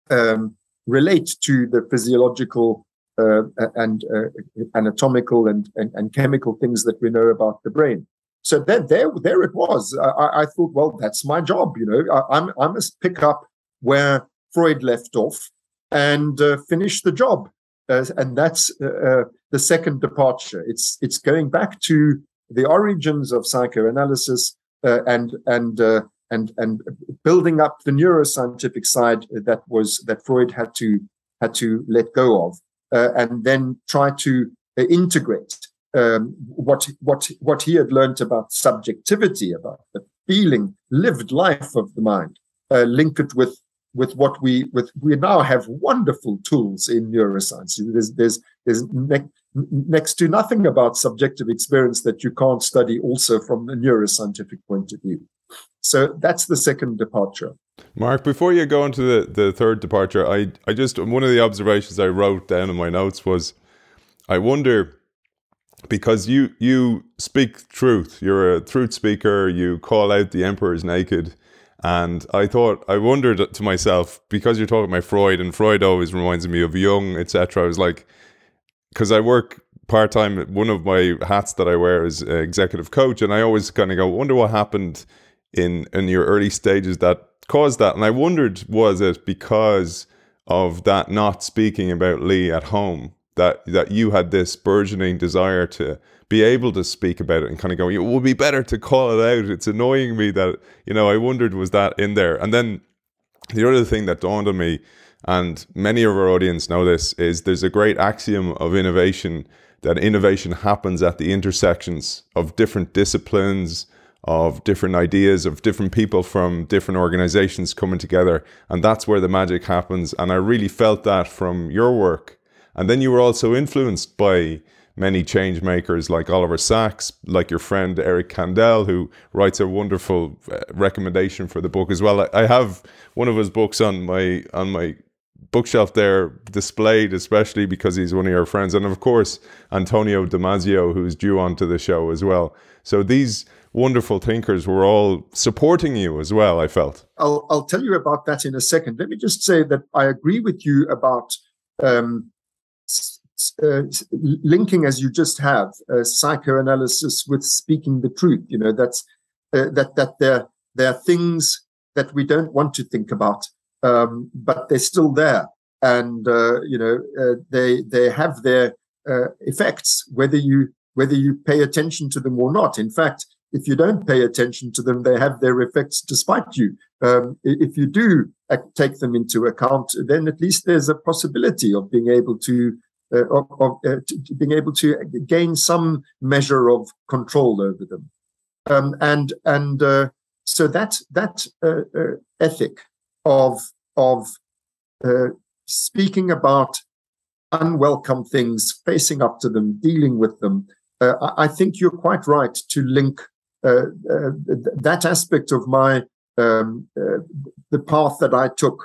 um, relate to the physiological uh, and uh, anatomical and, and and chemical things that we know about the brain. So there, there, there it was. I, I thought, well, that's my job, you know. I, I'm, I must pick up where Freud left off and uh, finish the job. Uh, and that's uh, uh, the second departure. It's it's going back to the origins of psychoanalysis uh, and and uh, and and building up the neuroscientific side that was that Freud had to had to let go of, uh, and then try to uh, integrate. Um, what what what he had learned about subjectivity, about the feeling, lived life of the mind, uh, link it with with what we with we now have wonderful tools in neuroscience. There's there's there's ne- next to nothing about subjective experience that you can't study also from a neuroscientific point of view. So that's the second departure. Mark, before you go into the, the third departure, I, I just, one of the observations I wrote down in my notes was, I wonder, because you, you speak truth, you're a truth speaker, you call out the emperor's naked. And I thought, I wondered to myself, because you're talking about Freud, and Freud always reminds me of Jung, et cetera. I was like, because I work part-time, one of my hats that I wear is uh, executive coach, and I always kind of go, wonder what happened in, in your early stages that caused that. And I wondered, was it because of that not speaking about Lee at home, that, that you had this burgeoning desire to be able to speak about it and kind of go, it would be better to call it out. It's annoying me that, you know, I wondered, was that in there? And then the other thing that dawned on me, and many of our audience know this, is there's a great axiom of innovation, that innovation happens at the intersections of different disciplines, of different ideas, of different people from different organizations coming together. And that's where the magic happens. And I really felt that from your work. And then you were also influenced by many change makers like Oliver Sacks, like your friend Eric Kandel, who writes a wonderful recommendation for the book as well. I have one of his books on my on my bookshelf there, displayed, especially because he's one of your friends. And of course, Antonio Damasio, who's due onto the show as well. So these wonderful thinkers were all supporting you as well, I felt. I'll, I'll tell you about that in a second. Let me just say that I agree with you about um, Uh, linking, as you just have, uh, psychoanalysis with speaking the truth. You know, that's uh, that that there there are things that we don't want to think about, um, but they're still there, and uh, you know uh, they they have their uh, effects, whether you whether you pay attention to them or not. In fact, if you don't pay attention to them, they have their effects despite you. Um, if you do take them into account, then at least there's a possibility of being able to. Uh, of, of uh, being able to gain some measure of control over them, um, and and uh, so that that uh, uh, ethic of of uh, speaking about unwelcome things, facing up to them, dealing with them, uh, I, I think you're quite right to link uh, uh, that aspect of my um, uh, the path that I took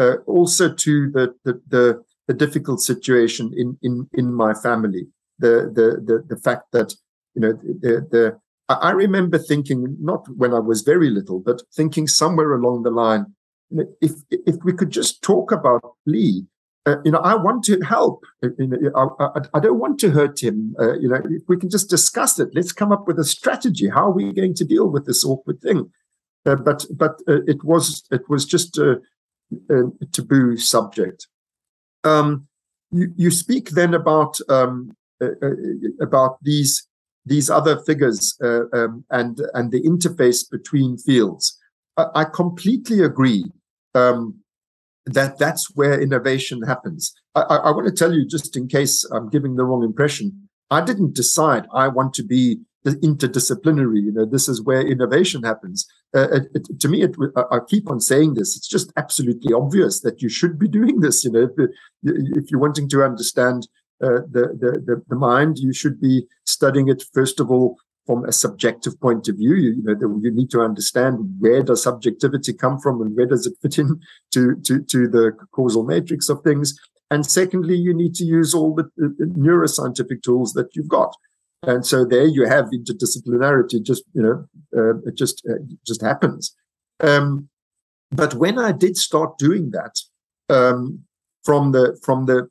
uh, also to the the, the the difficult situation in in in my family, the the the, the fact that you know the, the I remember thinking, not when I was very little, but thinking somewhere along the line, you know, if if we could just talk about Lee, uh, you know, I want to help, you know, I, I, I don't want to hurt him, uh, you know, if we can just discuss it, let's come up with a strategy. How are we going to deal with this awkward thing? Uh, but but uh, it was it was just a, a taboo subject. Um, you, you speak then about um, uh, uh, about these these other figures uh, um, and and the interface between fields. I, I completely agree um, that that's where innovation happens. I, I, I want to tell you, just in case I'm giving the wrong impression, I didn't decide I want to be interdisciplinary. You know, this is where innovation happens. Uh, it, it, to me, it, I keep on saying this. It's just absolutely obvious that you should be doing this. You know, if, if you're wanting to understand uh, the, the the mind, you should be studying it first of all from a subjective point of view. You, you know, you need to understand, where does subjectivity come from, and where does it fit in to to to the causal matrix of things. And secondly, you need to use all the neuroscientific tools that you've got. And so there you have interdisciplinarity. Just you know, uh, it just uh, it just happens. Um, but when I did start doing that, um, from the from the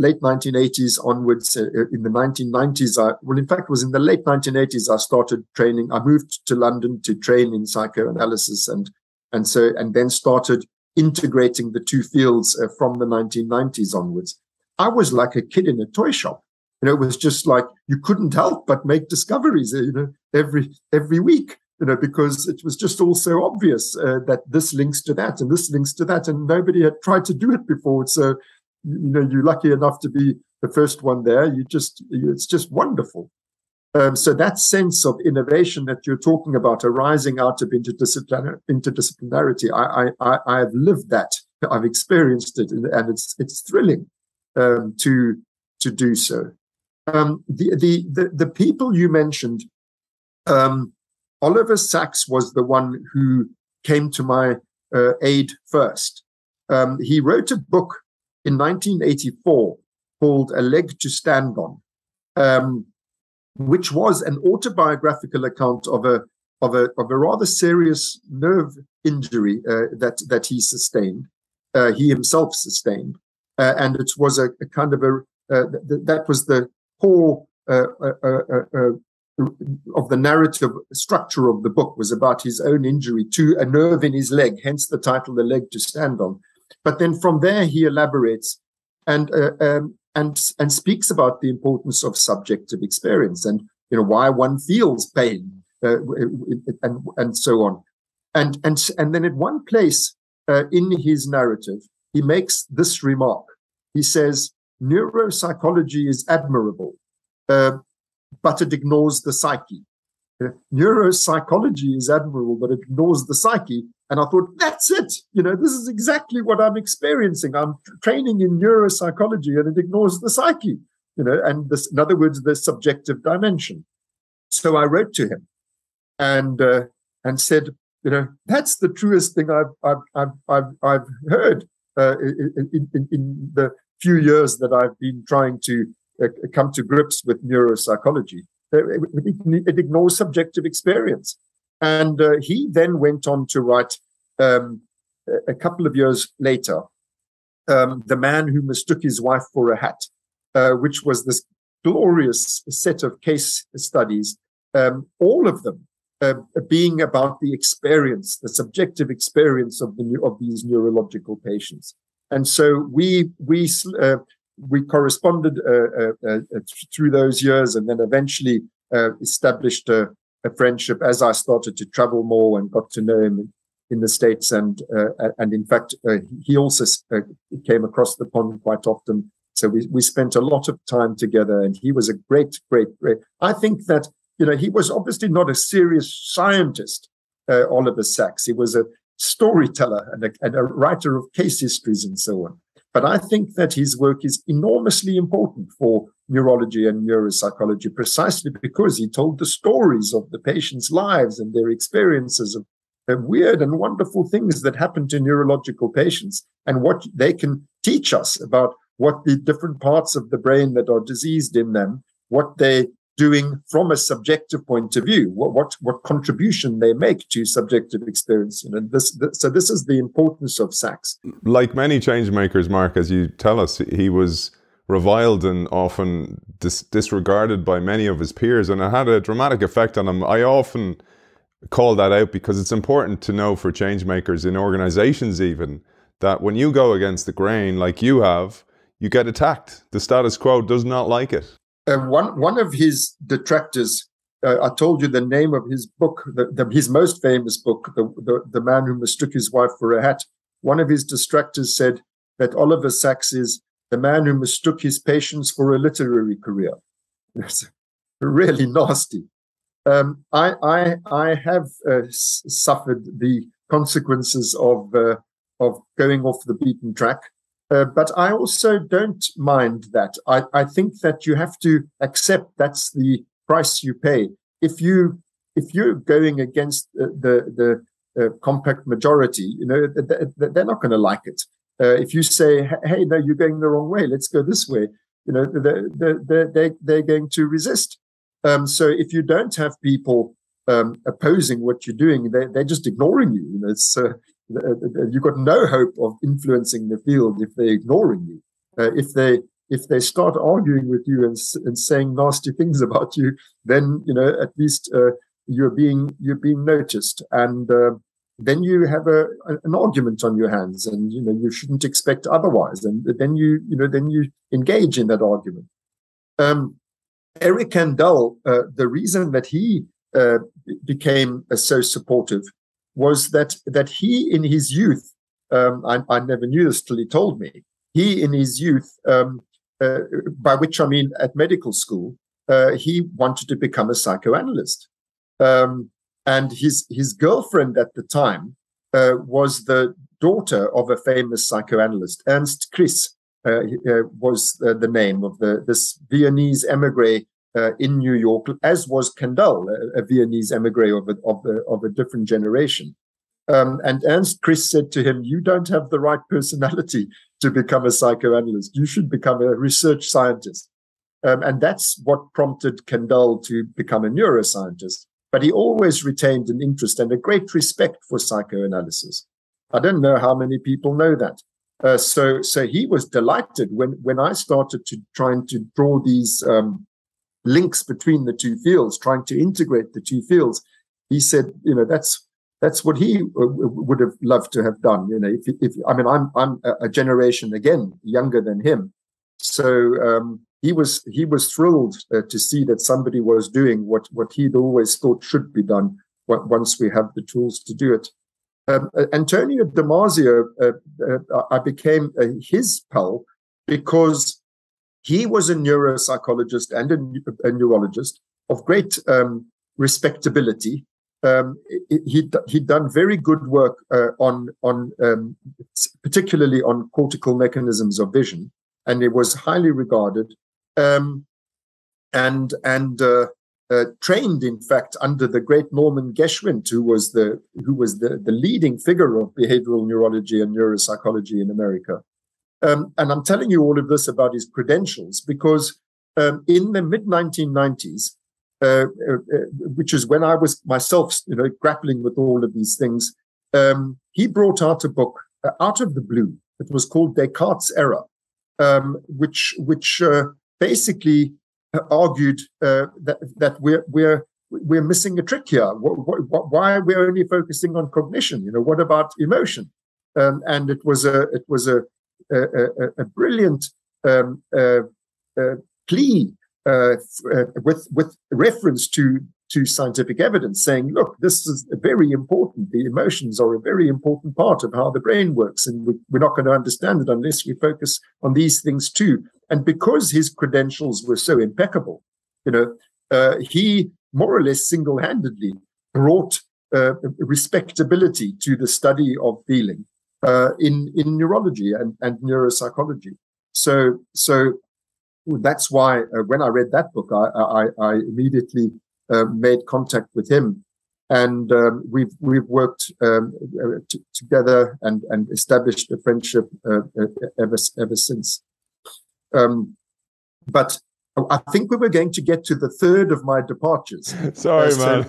late nineteen eighties onwards, uh, in the nineteen nineties, I well, in fact, it was in the late nineteen eighties I started training. I moved to London to train in psychoanalysis, and and so and then started integrating the two fields uh, from the nineteen nineties onwards. I was like a kid in a toy shop. You know, it was just like you couldn't help but make discoveries, you know, every every week, you know, because it was just all so obvious uh, that this links to that and this links to that, and nobody had tried to do it before. So, you know, you're lucky enough to be the first one there. You just, you, it's just wonderful. Um, so that sense of innovation that you're talking about arising out of interdisciplinar interdisciplinarity, I, I, I have lived that. I've experienced it, and it's it's thrilling um, to to do so. um, the, the the the people you mentioned, um, Oliver Sacks was the one who came to my uh, aid first. Um, he wrote a book in nineteen eighty-four called A Leg to Stand On, um, which was an autobiographical account of a of a of a rather serious nerve injury uh, that that he sustained, uh, he himself sustained, uh, and it was a, a kind of a uh, th that was the core uh, uh, uh, uh, of the narrative structure of the book, was about his own injury to a nerve in his leg, hence the title "The Leg to Stand On." But then from there he elaborates and uh, um, and and speaks about the importance of subjective experience and you know why one feels pain. Uh, and and so on, and and and then at one place uh, in his narrative he makes this remark. He says, "Neuropsychology is admirable, uh, but it ignores the psyche." Uh, neuropsychology is admirable, but it ignores the psyche. And I thought, that's it. You know, this is exactly what I'm experiencing. I'm training in neuropsychology, and it ignores the psyche. You know, and this, in other words, the subjective dimension. So I wrote to him. And uh, and said, you know, that's the truest thing I've I've I've I've, I've heard uh, in, in, in the few years that I've been trying to uh, come to grips with neuropsychology. It ignores subjective experience. And uh, he then went on to write um, a couple of years later, um, "The Man Who Mistook His Wife for a Hat," uh, which was this glorious set of case studies, um, all of them. Uh, being about the experience, the subjective experience of the of these neurological patients, and so we we uh, we corresponded uh, uh, uh, through those years, and then eventually uh, established a, a friendship as I started to travel more and got to know him in the States, and uh, and in fact uh, he also uh, came across the pond quite often. So we we spent a lot of time together, and he was a great great great. I think that. You know, he was obviously not a serious scientist, uh, Oliver Sacks. He was a storyteller and a, and a writer of case histories and so on. But I think that his work is enormously important for neurology and neuropsychology, precisely because he told the stories of the patients' lives and their experiences of the weird and wonderful things that happen to neurological patients and what they can teach us about what the different parts of the brain that are diseased in them, what they doing from a subjective point of view, what what, what contribution they make to subjective experience. And this, this, so this is the importance of Sacks. Like many change makers, Mark, as you tell us, he was reviled and often dis disregarded by many of his peers, and it had a dramatic effect on him. I often call that out because it's important to know for change makers in organizations even, that when you go against the grain like you have, you get attacked. The status quo does not like it. Uh, one one of his detractors, uh, I told you the name of his book, the, the, his most famous book, the, the the Man Who Mistook His Wife for a Hat. One of his detractors said that Oliver Sacks is the man who mistook his patients for a literary career. That's really nasty. Um, I I I have uh, s suffered the consequences of uh, of going off the beaten track. Uh, but I also don't mind that. I, I think that you have to accept that's the price you pay. If you if you're going against uh, the the uh, compact majority, you know th th they're not going to like it. Uh, if you say, "Hey, no, you're going the wrong way. Let's go this way," you know they're they're they're, they're going to resist. Um, so if you don't have people um, opposing what you're doing, they they're just ignoring you. You know, it's. Uh, You've got no hope of influencing the field if they're ignoring you. Uh, if they if they start arguing with you and and saying nasty things about you, then you know at least uh, you're being you're being noticed, and uh, then you have a, a an argument on your hands, and you know you shouldn't expect otherwise. And then you you know then you engage in that argument. Um, Eric Kandel, uh, the reason that he uh, became uh, so supportive. Was that that he in his youth? Um, I, I never knew this till he told me. He in his youth, um, uh, by which I mean at medical school, uh, he wanted to become a psychoanalyst. Um, and his his girlfriend at the time uh, was the daughter of a famous psychoanalyst, Ernst Kris, uh, uh, was uh, the name of the this Viennese emigre uh, in New York, as was Kandel, a, a Viennese emigre of a, of a, of a different generation. Um, and Ernst Kris said to him, "You don't have the right personality to become a psychoanalyst. You should become a research scientist." Um, and that's what prompted Kandel to become a neuroscientist. But he always retained an interest and a great respect for psychoanalysis. I don't know how many people know that. Uh, so, so he was delighted when, when I started to trying to draw these um, links between the two fields, trying to integrate the two fields. He said, "You know, that's that's what he uh, would have loved to have done." You know, if, if I mean, I'm I'm a generation again younger than him, so. Um, He was he was thrilled uh, to see that somebody was doing what what he'd always thought should be done what, once we have the tools to do it. Um, uh, Antonio Damasio, uh, uh, I became uh, his pal because he was a neuropsychologist and a, a neurologist of great um, respectability. Um, he he'd done very good work uh, on on um, particularly on cortical mechanisms of vision, and it was highly regarded. Um, and and uh, uh, trained, in fact, under the great Norman Geschwind, who was the who was the, the leading figure of behavioral neurology and neuropsychology in America. Um, and I'm telling you all of this about his credentials because um, in the mid nineteen nineties, uh, uh, which is when I was myself, you know, grappling with all of these things, um, he brought out a book uh, out of the blue. It was called Descartes' Error, um, which which uh, basically argued uh, that that we're we're we're missing a trick here. What, what, why are we only focusing on cognition? You know, what about emotion? Um, and it was a it was a a, a brilliant um, uh, uh, plea uh, uh, with with reference to to scientific evidence, saying, look, this is very important. The emotions are a very important part of how the brain works, and we, we're not going to understand it unless we focus on these things too. And because his credentials were so impeccable, you know, uh, he more or less single-handedly brought uh, respectability to the study of feeling uh, in in neurology and, and neuropsychology. So, so that's why uh, when I read that book, I, I, I immediately uh, made contact with him, and um, we've we've worked um, t- together and and established a friendship uh, ever ever since. Um, but I think we were going to get to the third of my departures. Sorry, uh, so man.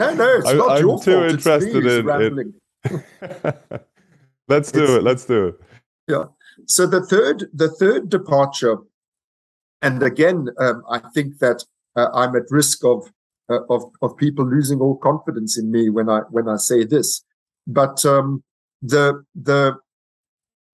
no, no, it's I'm, not I'm your fault. I'm too interested in rambling. It. Let's do it's, it. Let's do it. Yeah. So the third, the third departure, and again, um, I think that uh, I'm at risk of uh, of of people losing all confidence in me when I when I say this. But um, the the.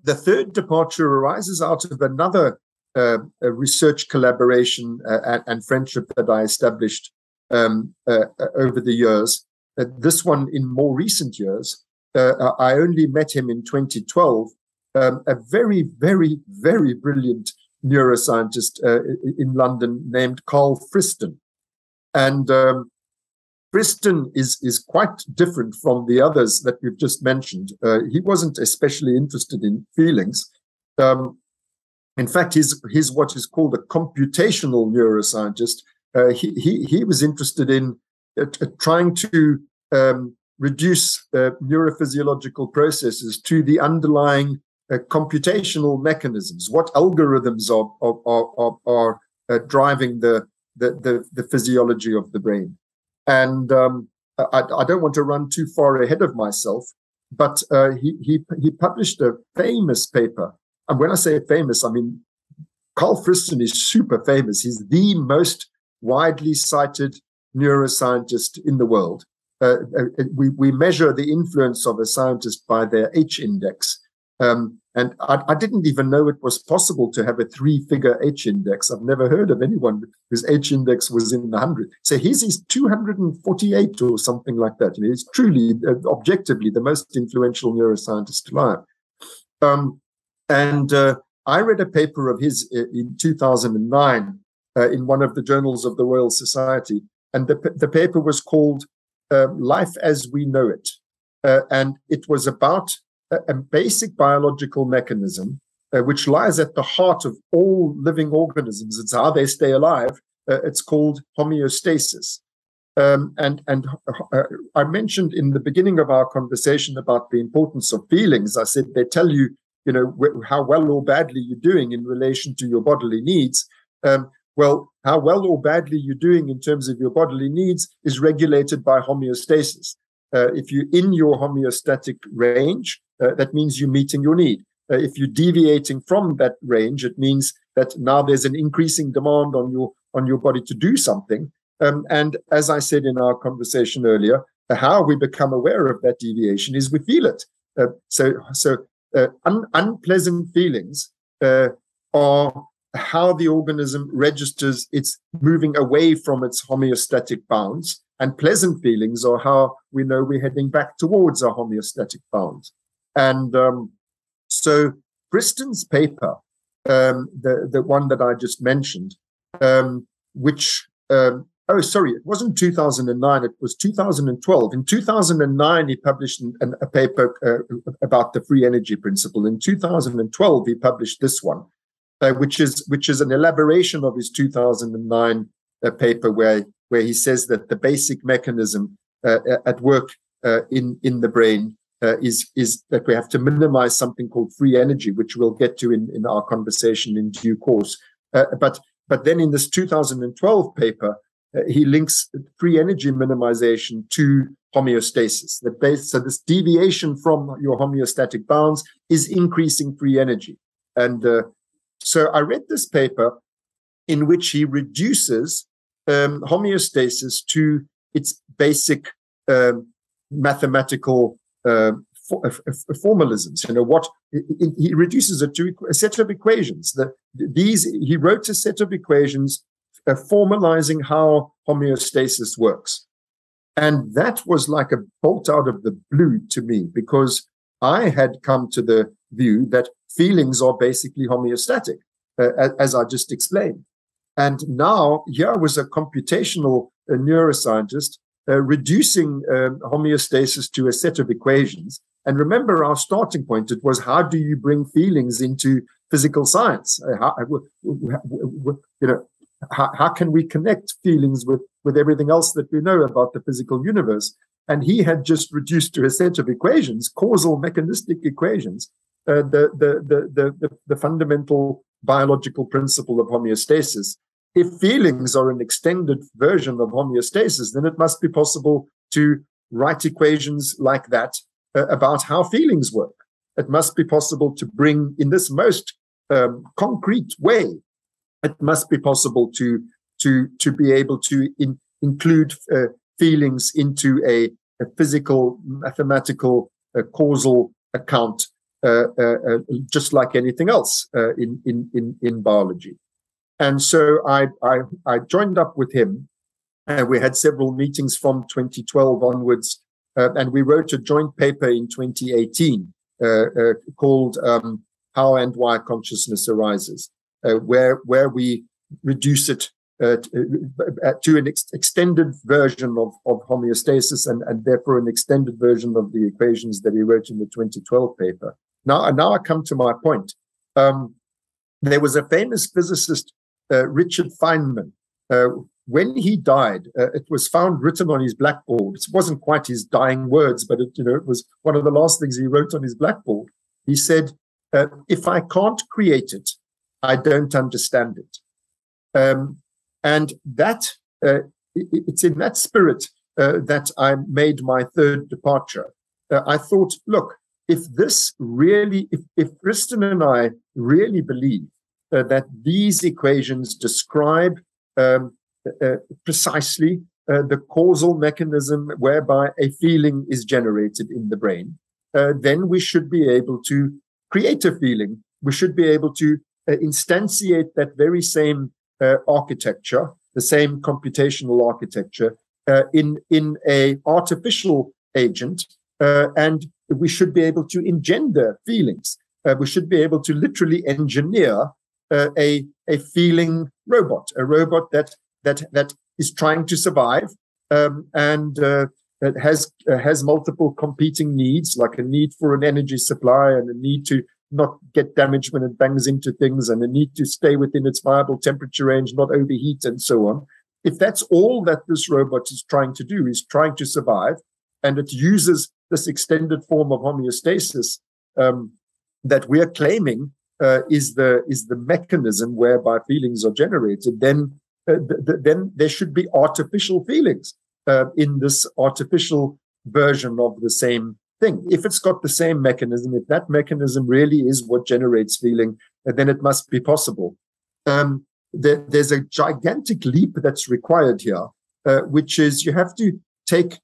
The third departure arises out of another uh, research collaboration uh, and friendship that I established um, uh, over the years. Uh, this one in more recent years. Uh, I only met him in twenty twelve, um, a very, very, very brilliant neuroscientist uh, in London named Karl Friston. And um, Friston is is quite different from the others that we've just mentioned. Uh, he wasn't especially interested in feelings. Um, in fact, he's he's what is called a computational neuroscientist. Uh, he he he was interested in uh, t- trying to um, reduce uh, neurophysiological processes to the underlying uh, computational mechanisms. What algorithms are are are, are uh, driving the, the the the physiology of the brain? And um, I, I don't want to run too far ahead of myself, but uh, he, he he published a famous paper. And when I say famous, I mean, Karl Friston is super famous. He's the most widely cited neuroscientist in the world. Uh, we, we measure the influence of a scientist by their H-index. Um, and I, I didn't even know it was possible to have a three-figure H-index. I've never heard of anyone whose H-index was in the hundred. So his is two hundred forty-eight or something like that. I mean, it's truly, uh, objectively, the most influential neuroscientist alive. Um, and uh, I read a paper of his in two thousand nine uh, in one of the journals of the Royal Society. And the, the paper was called uh, Life as We Know It. Uh, and it was about a basic biological mechanism uh, which lies at the heart of all living organisms. It's how they stay alive. Uh, it's called homeostasis. Um, and and uh, I mentioned in the beginning of our conversation about the importance of feelings. I said they tell you, you know, wh- how well or badly you're doing in relation to your bodily needs. Um, well, how well or badly you're doing in terms of your bodily needs is regulated by homeostasis. Uh, if you're in your homeostatic range, uh, that means you're meeting your need. Uh, if you're deviating from that range, it means that now there's an increasing demand on your on your body to do something. Um, and as I said in our conversation earlier, uh, how we become aware of that deviation is we feel it. Uh, so, so uh, un- unpleasant feelings uh, are how the organism registers it's moving away from its homeostatic bounds, and pleasant feelings are how we know we're heading back towards our homeostatic bounds. And um, so, Friston's paper, um, the the one that I just mentioned, um, which um, Oh, sorry, it wasn't two thousand nine, it was two thousand twelve. In two thousand nine, he published an, a paper uh, about the free energy principle. In two thousand twelve, he published this one, uh, which is which is an elaboration of his two thousand nine uh, paper where, where he says that the basic mechanism uh, at work uh, in, in the brain uh, is, is that we have to minimize something called free energy, which we'll get to in, in our conversation in due course. Uh, but, but then in this two thousand twelve paper, Uh, he links free energy minimization to homeostasis. The base, so this deviation from your homeostatic bounds is increasing free energy. And uh, so I read this paper in which he reduces um, homeostasis to its basic um, mathematical uh, for, uh, formalisms. You know, what he reduces it to a set of equations. The, these he wrote a set of equations Uh, formalizing how homeostasis works. And that was like a bolt out of the blue to me, because I had come to the view that feelings are basically homeostatic, uh, as, as I just explained. And now here was a computational uh, neuroscientist uh, reducing um, homeostasis to a set of equations. And remember, our starting point, it was how do you bring feelings into physical science? Uh, how, you know, How, how can we connect feelings with, with everything else that we know about the physical universe? And he had just reduced to a set of equations, causal mechanistic equations, uh, the, the, the, the, the, the fundamental biological principle of homeostasis. If feelings are an extended version of homeostasis, then it must be possible to write equations like that uh, about how feelings work. It must be possible to bring in this most um, concrete way. It must be possible to to to be able to in, include uh, feelings into a, a physical, mathematical, uh, causal account, uh, uh, uh, just like anything else uh, in, in in in biology. And so I I, I joined up with him, and we had several meetings from twenty twelve onwards, uh, and we wrote a joint paper in twenty eighteen uh, uh, called um, "How and Why Consciousness Arises." Uh, where where we reduce it uh, to, uh, to an ex- extended version of, of homeostasis and, and therefore an extended version of the equations that he wrote in the twenty twelve paper. Now, now I come to my point. Um, there was a famous physicist, uh, Richard Feynman. Uh, when he died, uh, it was found written on his blackboard. It wasn't quite his dying words, but it, you know, it was one of the last things he wrote on his blackboard. He said, uh, "If I can't create it, I don't understand it." Um, and that uh, it, it's in that spirit uh, that I made my third departure. Uh, I thought, look, if this really, if, if Friston and I really believe uh, that these equations describe um, uh, precisely uh, the causal mechanism whereby a feeling is generated in the brain, uh, then we should be able to create a feeling. We should be able to Uh, instantiate that very same uh, architecture, the same computational architecture, uh, in in a artificial agent, uh, and we should be able to engender feelings. Uh, we should be able to literally engineer uh, a a feeling robot, a robot that that that is trying to survive um, and uh, that has uh, has multiple competing needs, like a need for an energy supply and a need to not get damaged when it bangs into things, and the need to stay within its viable temperature range, not overheat, and so on. If that's all that this robot is trying to do, is trying to survive, and it uses this extended form of homeostasis um, that we're claiming uh, is the is the mechanism whereby feelings are generated, then uh, th- th- then there should be artificial feelings uh, in this artificial version of the same thing. If it's got the same mechanism, if that mechanism really is what generates feeling, then it must be possible. Um, there, there's a gigantic leap that's required here, uh, which is you have to take,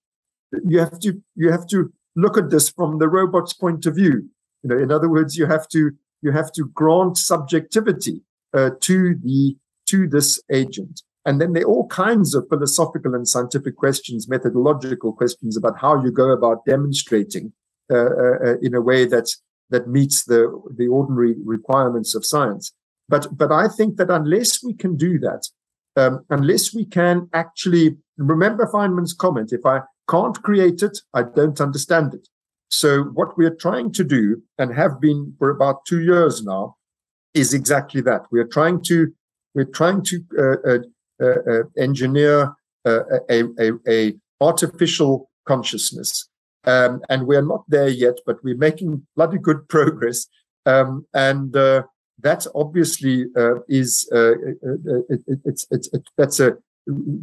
you have to, you have to look at this from the robot's point of view. You know, in other words, you have to, you have to grant subjectivity uh, to the to this agent. And then there are all kinds of philosophical and scientific questions, methodological questions about how you go about demonstrating uh, uh, in a way that that meets the the ordinary requirements of science. But but I think that unless we can do that, um, unless we can actually remember Feynman's comment: if I can't create it, I don't understand it. So what we are trying to do, and have been for about two years now, is exactly that. We are trying to we're trying to uh, uh, Uh, uh, engineer uh, a, a, a artificial consciousness, um, and we're not there yet, but we're making bloody good progress. Um, and uh, that obviously uh, is uh, it, it, it's it's it, that's a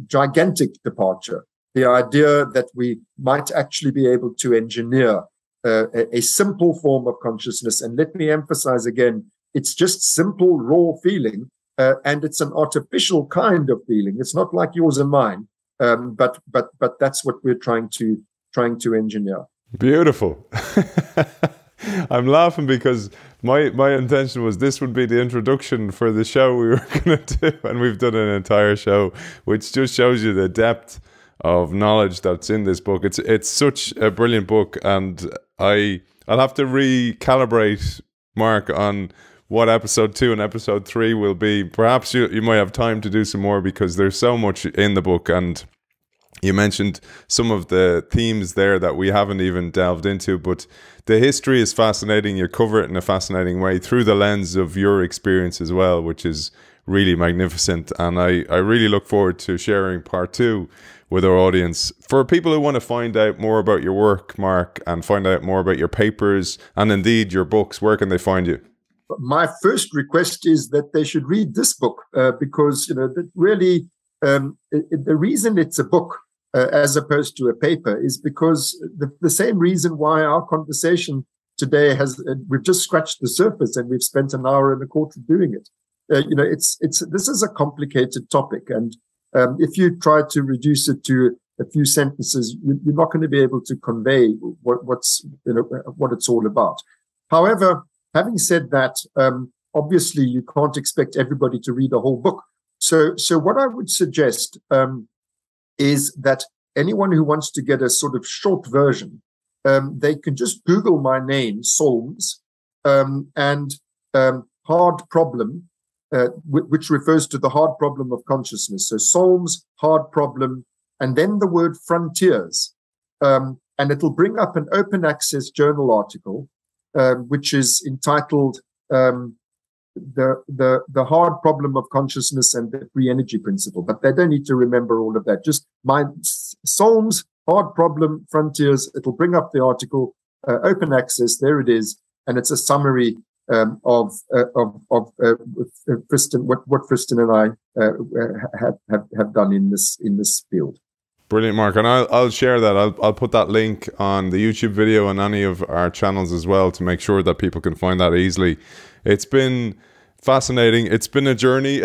gigantic departure. The idea that we might actually be able to engineer uh, a, a simple form of consciousness, and let me emphasize again, it's just simple raw feeling. Uh, and it's an artificial kind of feeling. It's not like yours and mine, um, but but but that's what we're trying to trying to engineer. Beautiful. I'm laughing because my my intention was this would be the introduction for the show we were going to do, and we've done an entire show, which just shows you the depth of knowledge that's in this book. It's it's such a brilliant book, and I I'll have to recalibrate Mark on what episode two and episode three will be. Perhaps you, you might have time to do some more, because there's so much in the book, and you mentioned some of the themes there that we haven't even delved into, but the history is fascinating. You cover it in a fascinating way through the lens of your experience as well, which is really magnificent, and I, I really look forward to sharing part two with our audience. For people who want to find out more about your work, Mark, and find out more about your papers, and indeed your books, where can they find you? My first request is that they should read this book, uh, because, you know, that really um, it, it, the reason it's a book uh, as opposed to a paper is because the, the same reason why our conversation today has uh, we've just scratched the surface and we've spent an hour and a quarter doing it. Uh, you know, it's it's this is a complicated topic, and um, if you try to reduce it to a few sentences, you, you're not going to be able to convey what, what's you know what it's all about. However, having said that, um, obviously you can't expect everybody to read a whole book. So, so what I would suggest um, is that anyone who wants to get a sort of short version, um, they can just Google my name, Solms, um, and um, hard problem, uh, w- which refers to the hard problem of consciousness. So Solms, hard problem, and then the word frontiers. Um, and it'll bring up an open access journal article, Um, which is entitled um, the, the the Hard Problem of Consciousness and the Free Energy Principle. But they don't need to remember all of that. Just my Solms, Hard Problem, Frontiers. It'll bring up the article, uh, open access. There it is. And it's a summary um, of, uh, of of uh, Friston, what, what Friston and I uh, have, have, have done in this in this field. Brilliant, Mark, and I'll, I'll share that. I'll, I'll put that link on the YouTube video and any of our channels as well to make sure that people can find that easily. It's been fascinating. It's been a journey,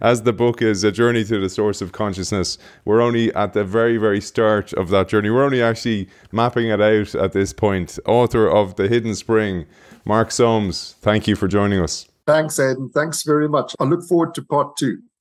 as the book is, a journey to the source of consciousness. We're only at the very, very start of that journey. We're only actually mapping it out at this point. Author of The Hidden Spring, Mark Solms, thank you for joining us. Thanks, Aidan. Thanks very much. I look forward to part two.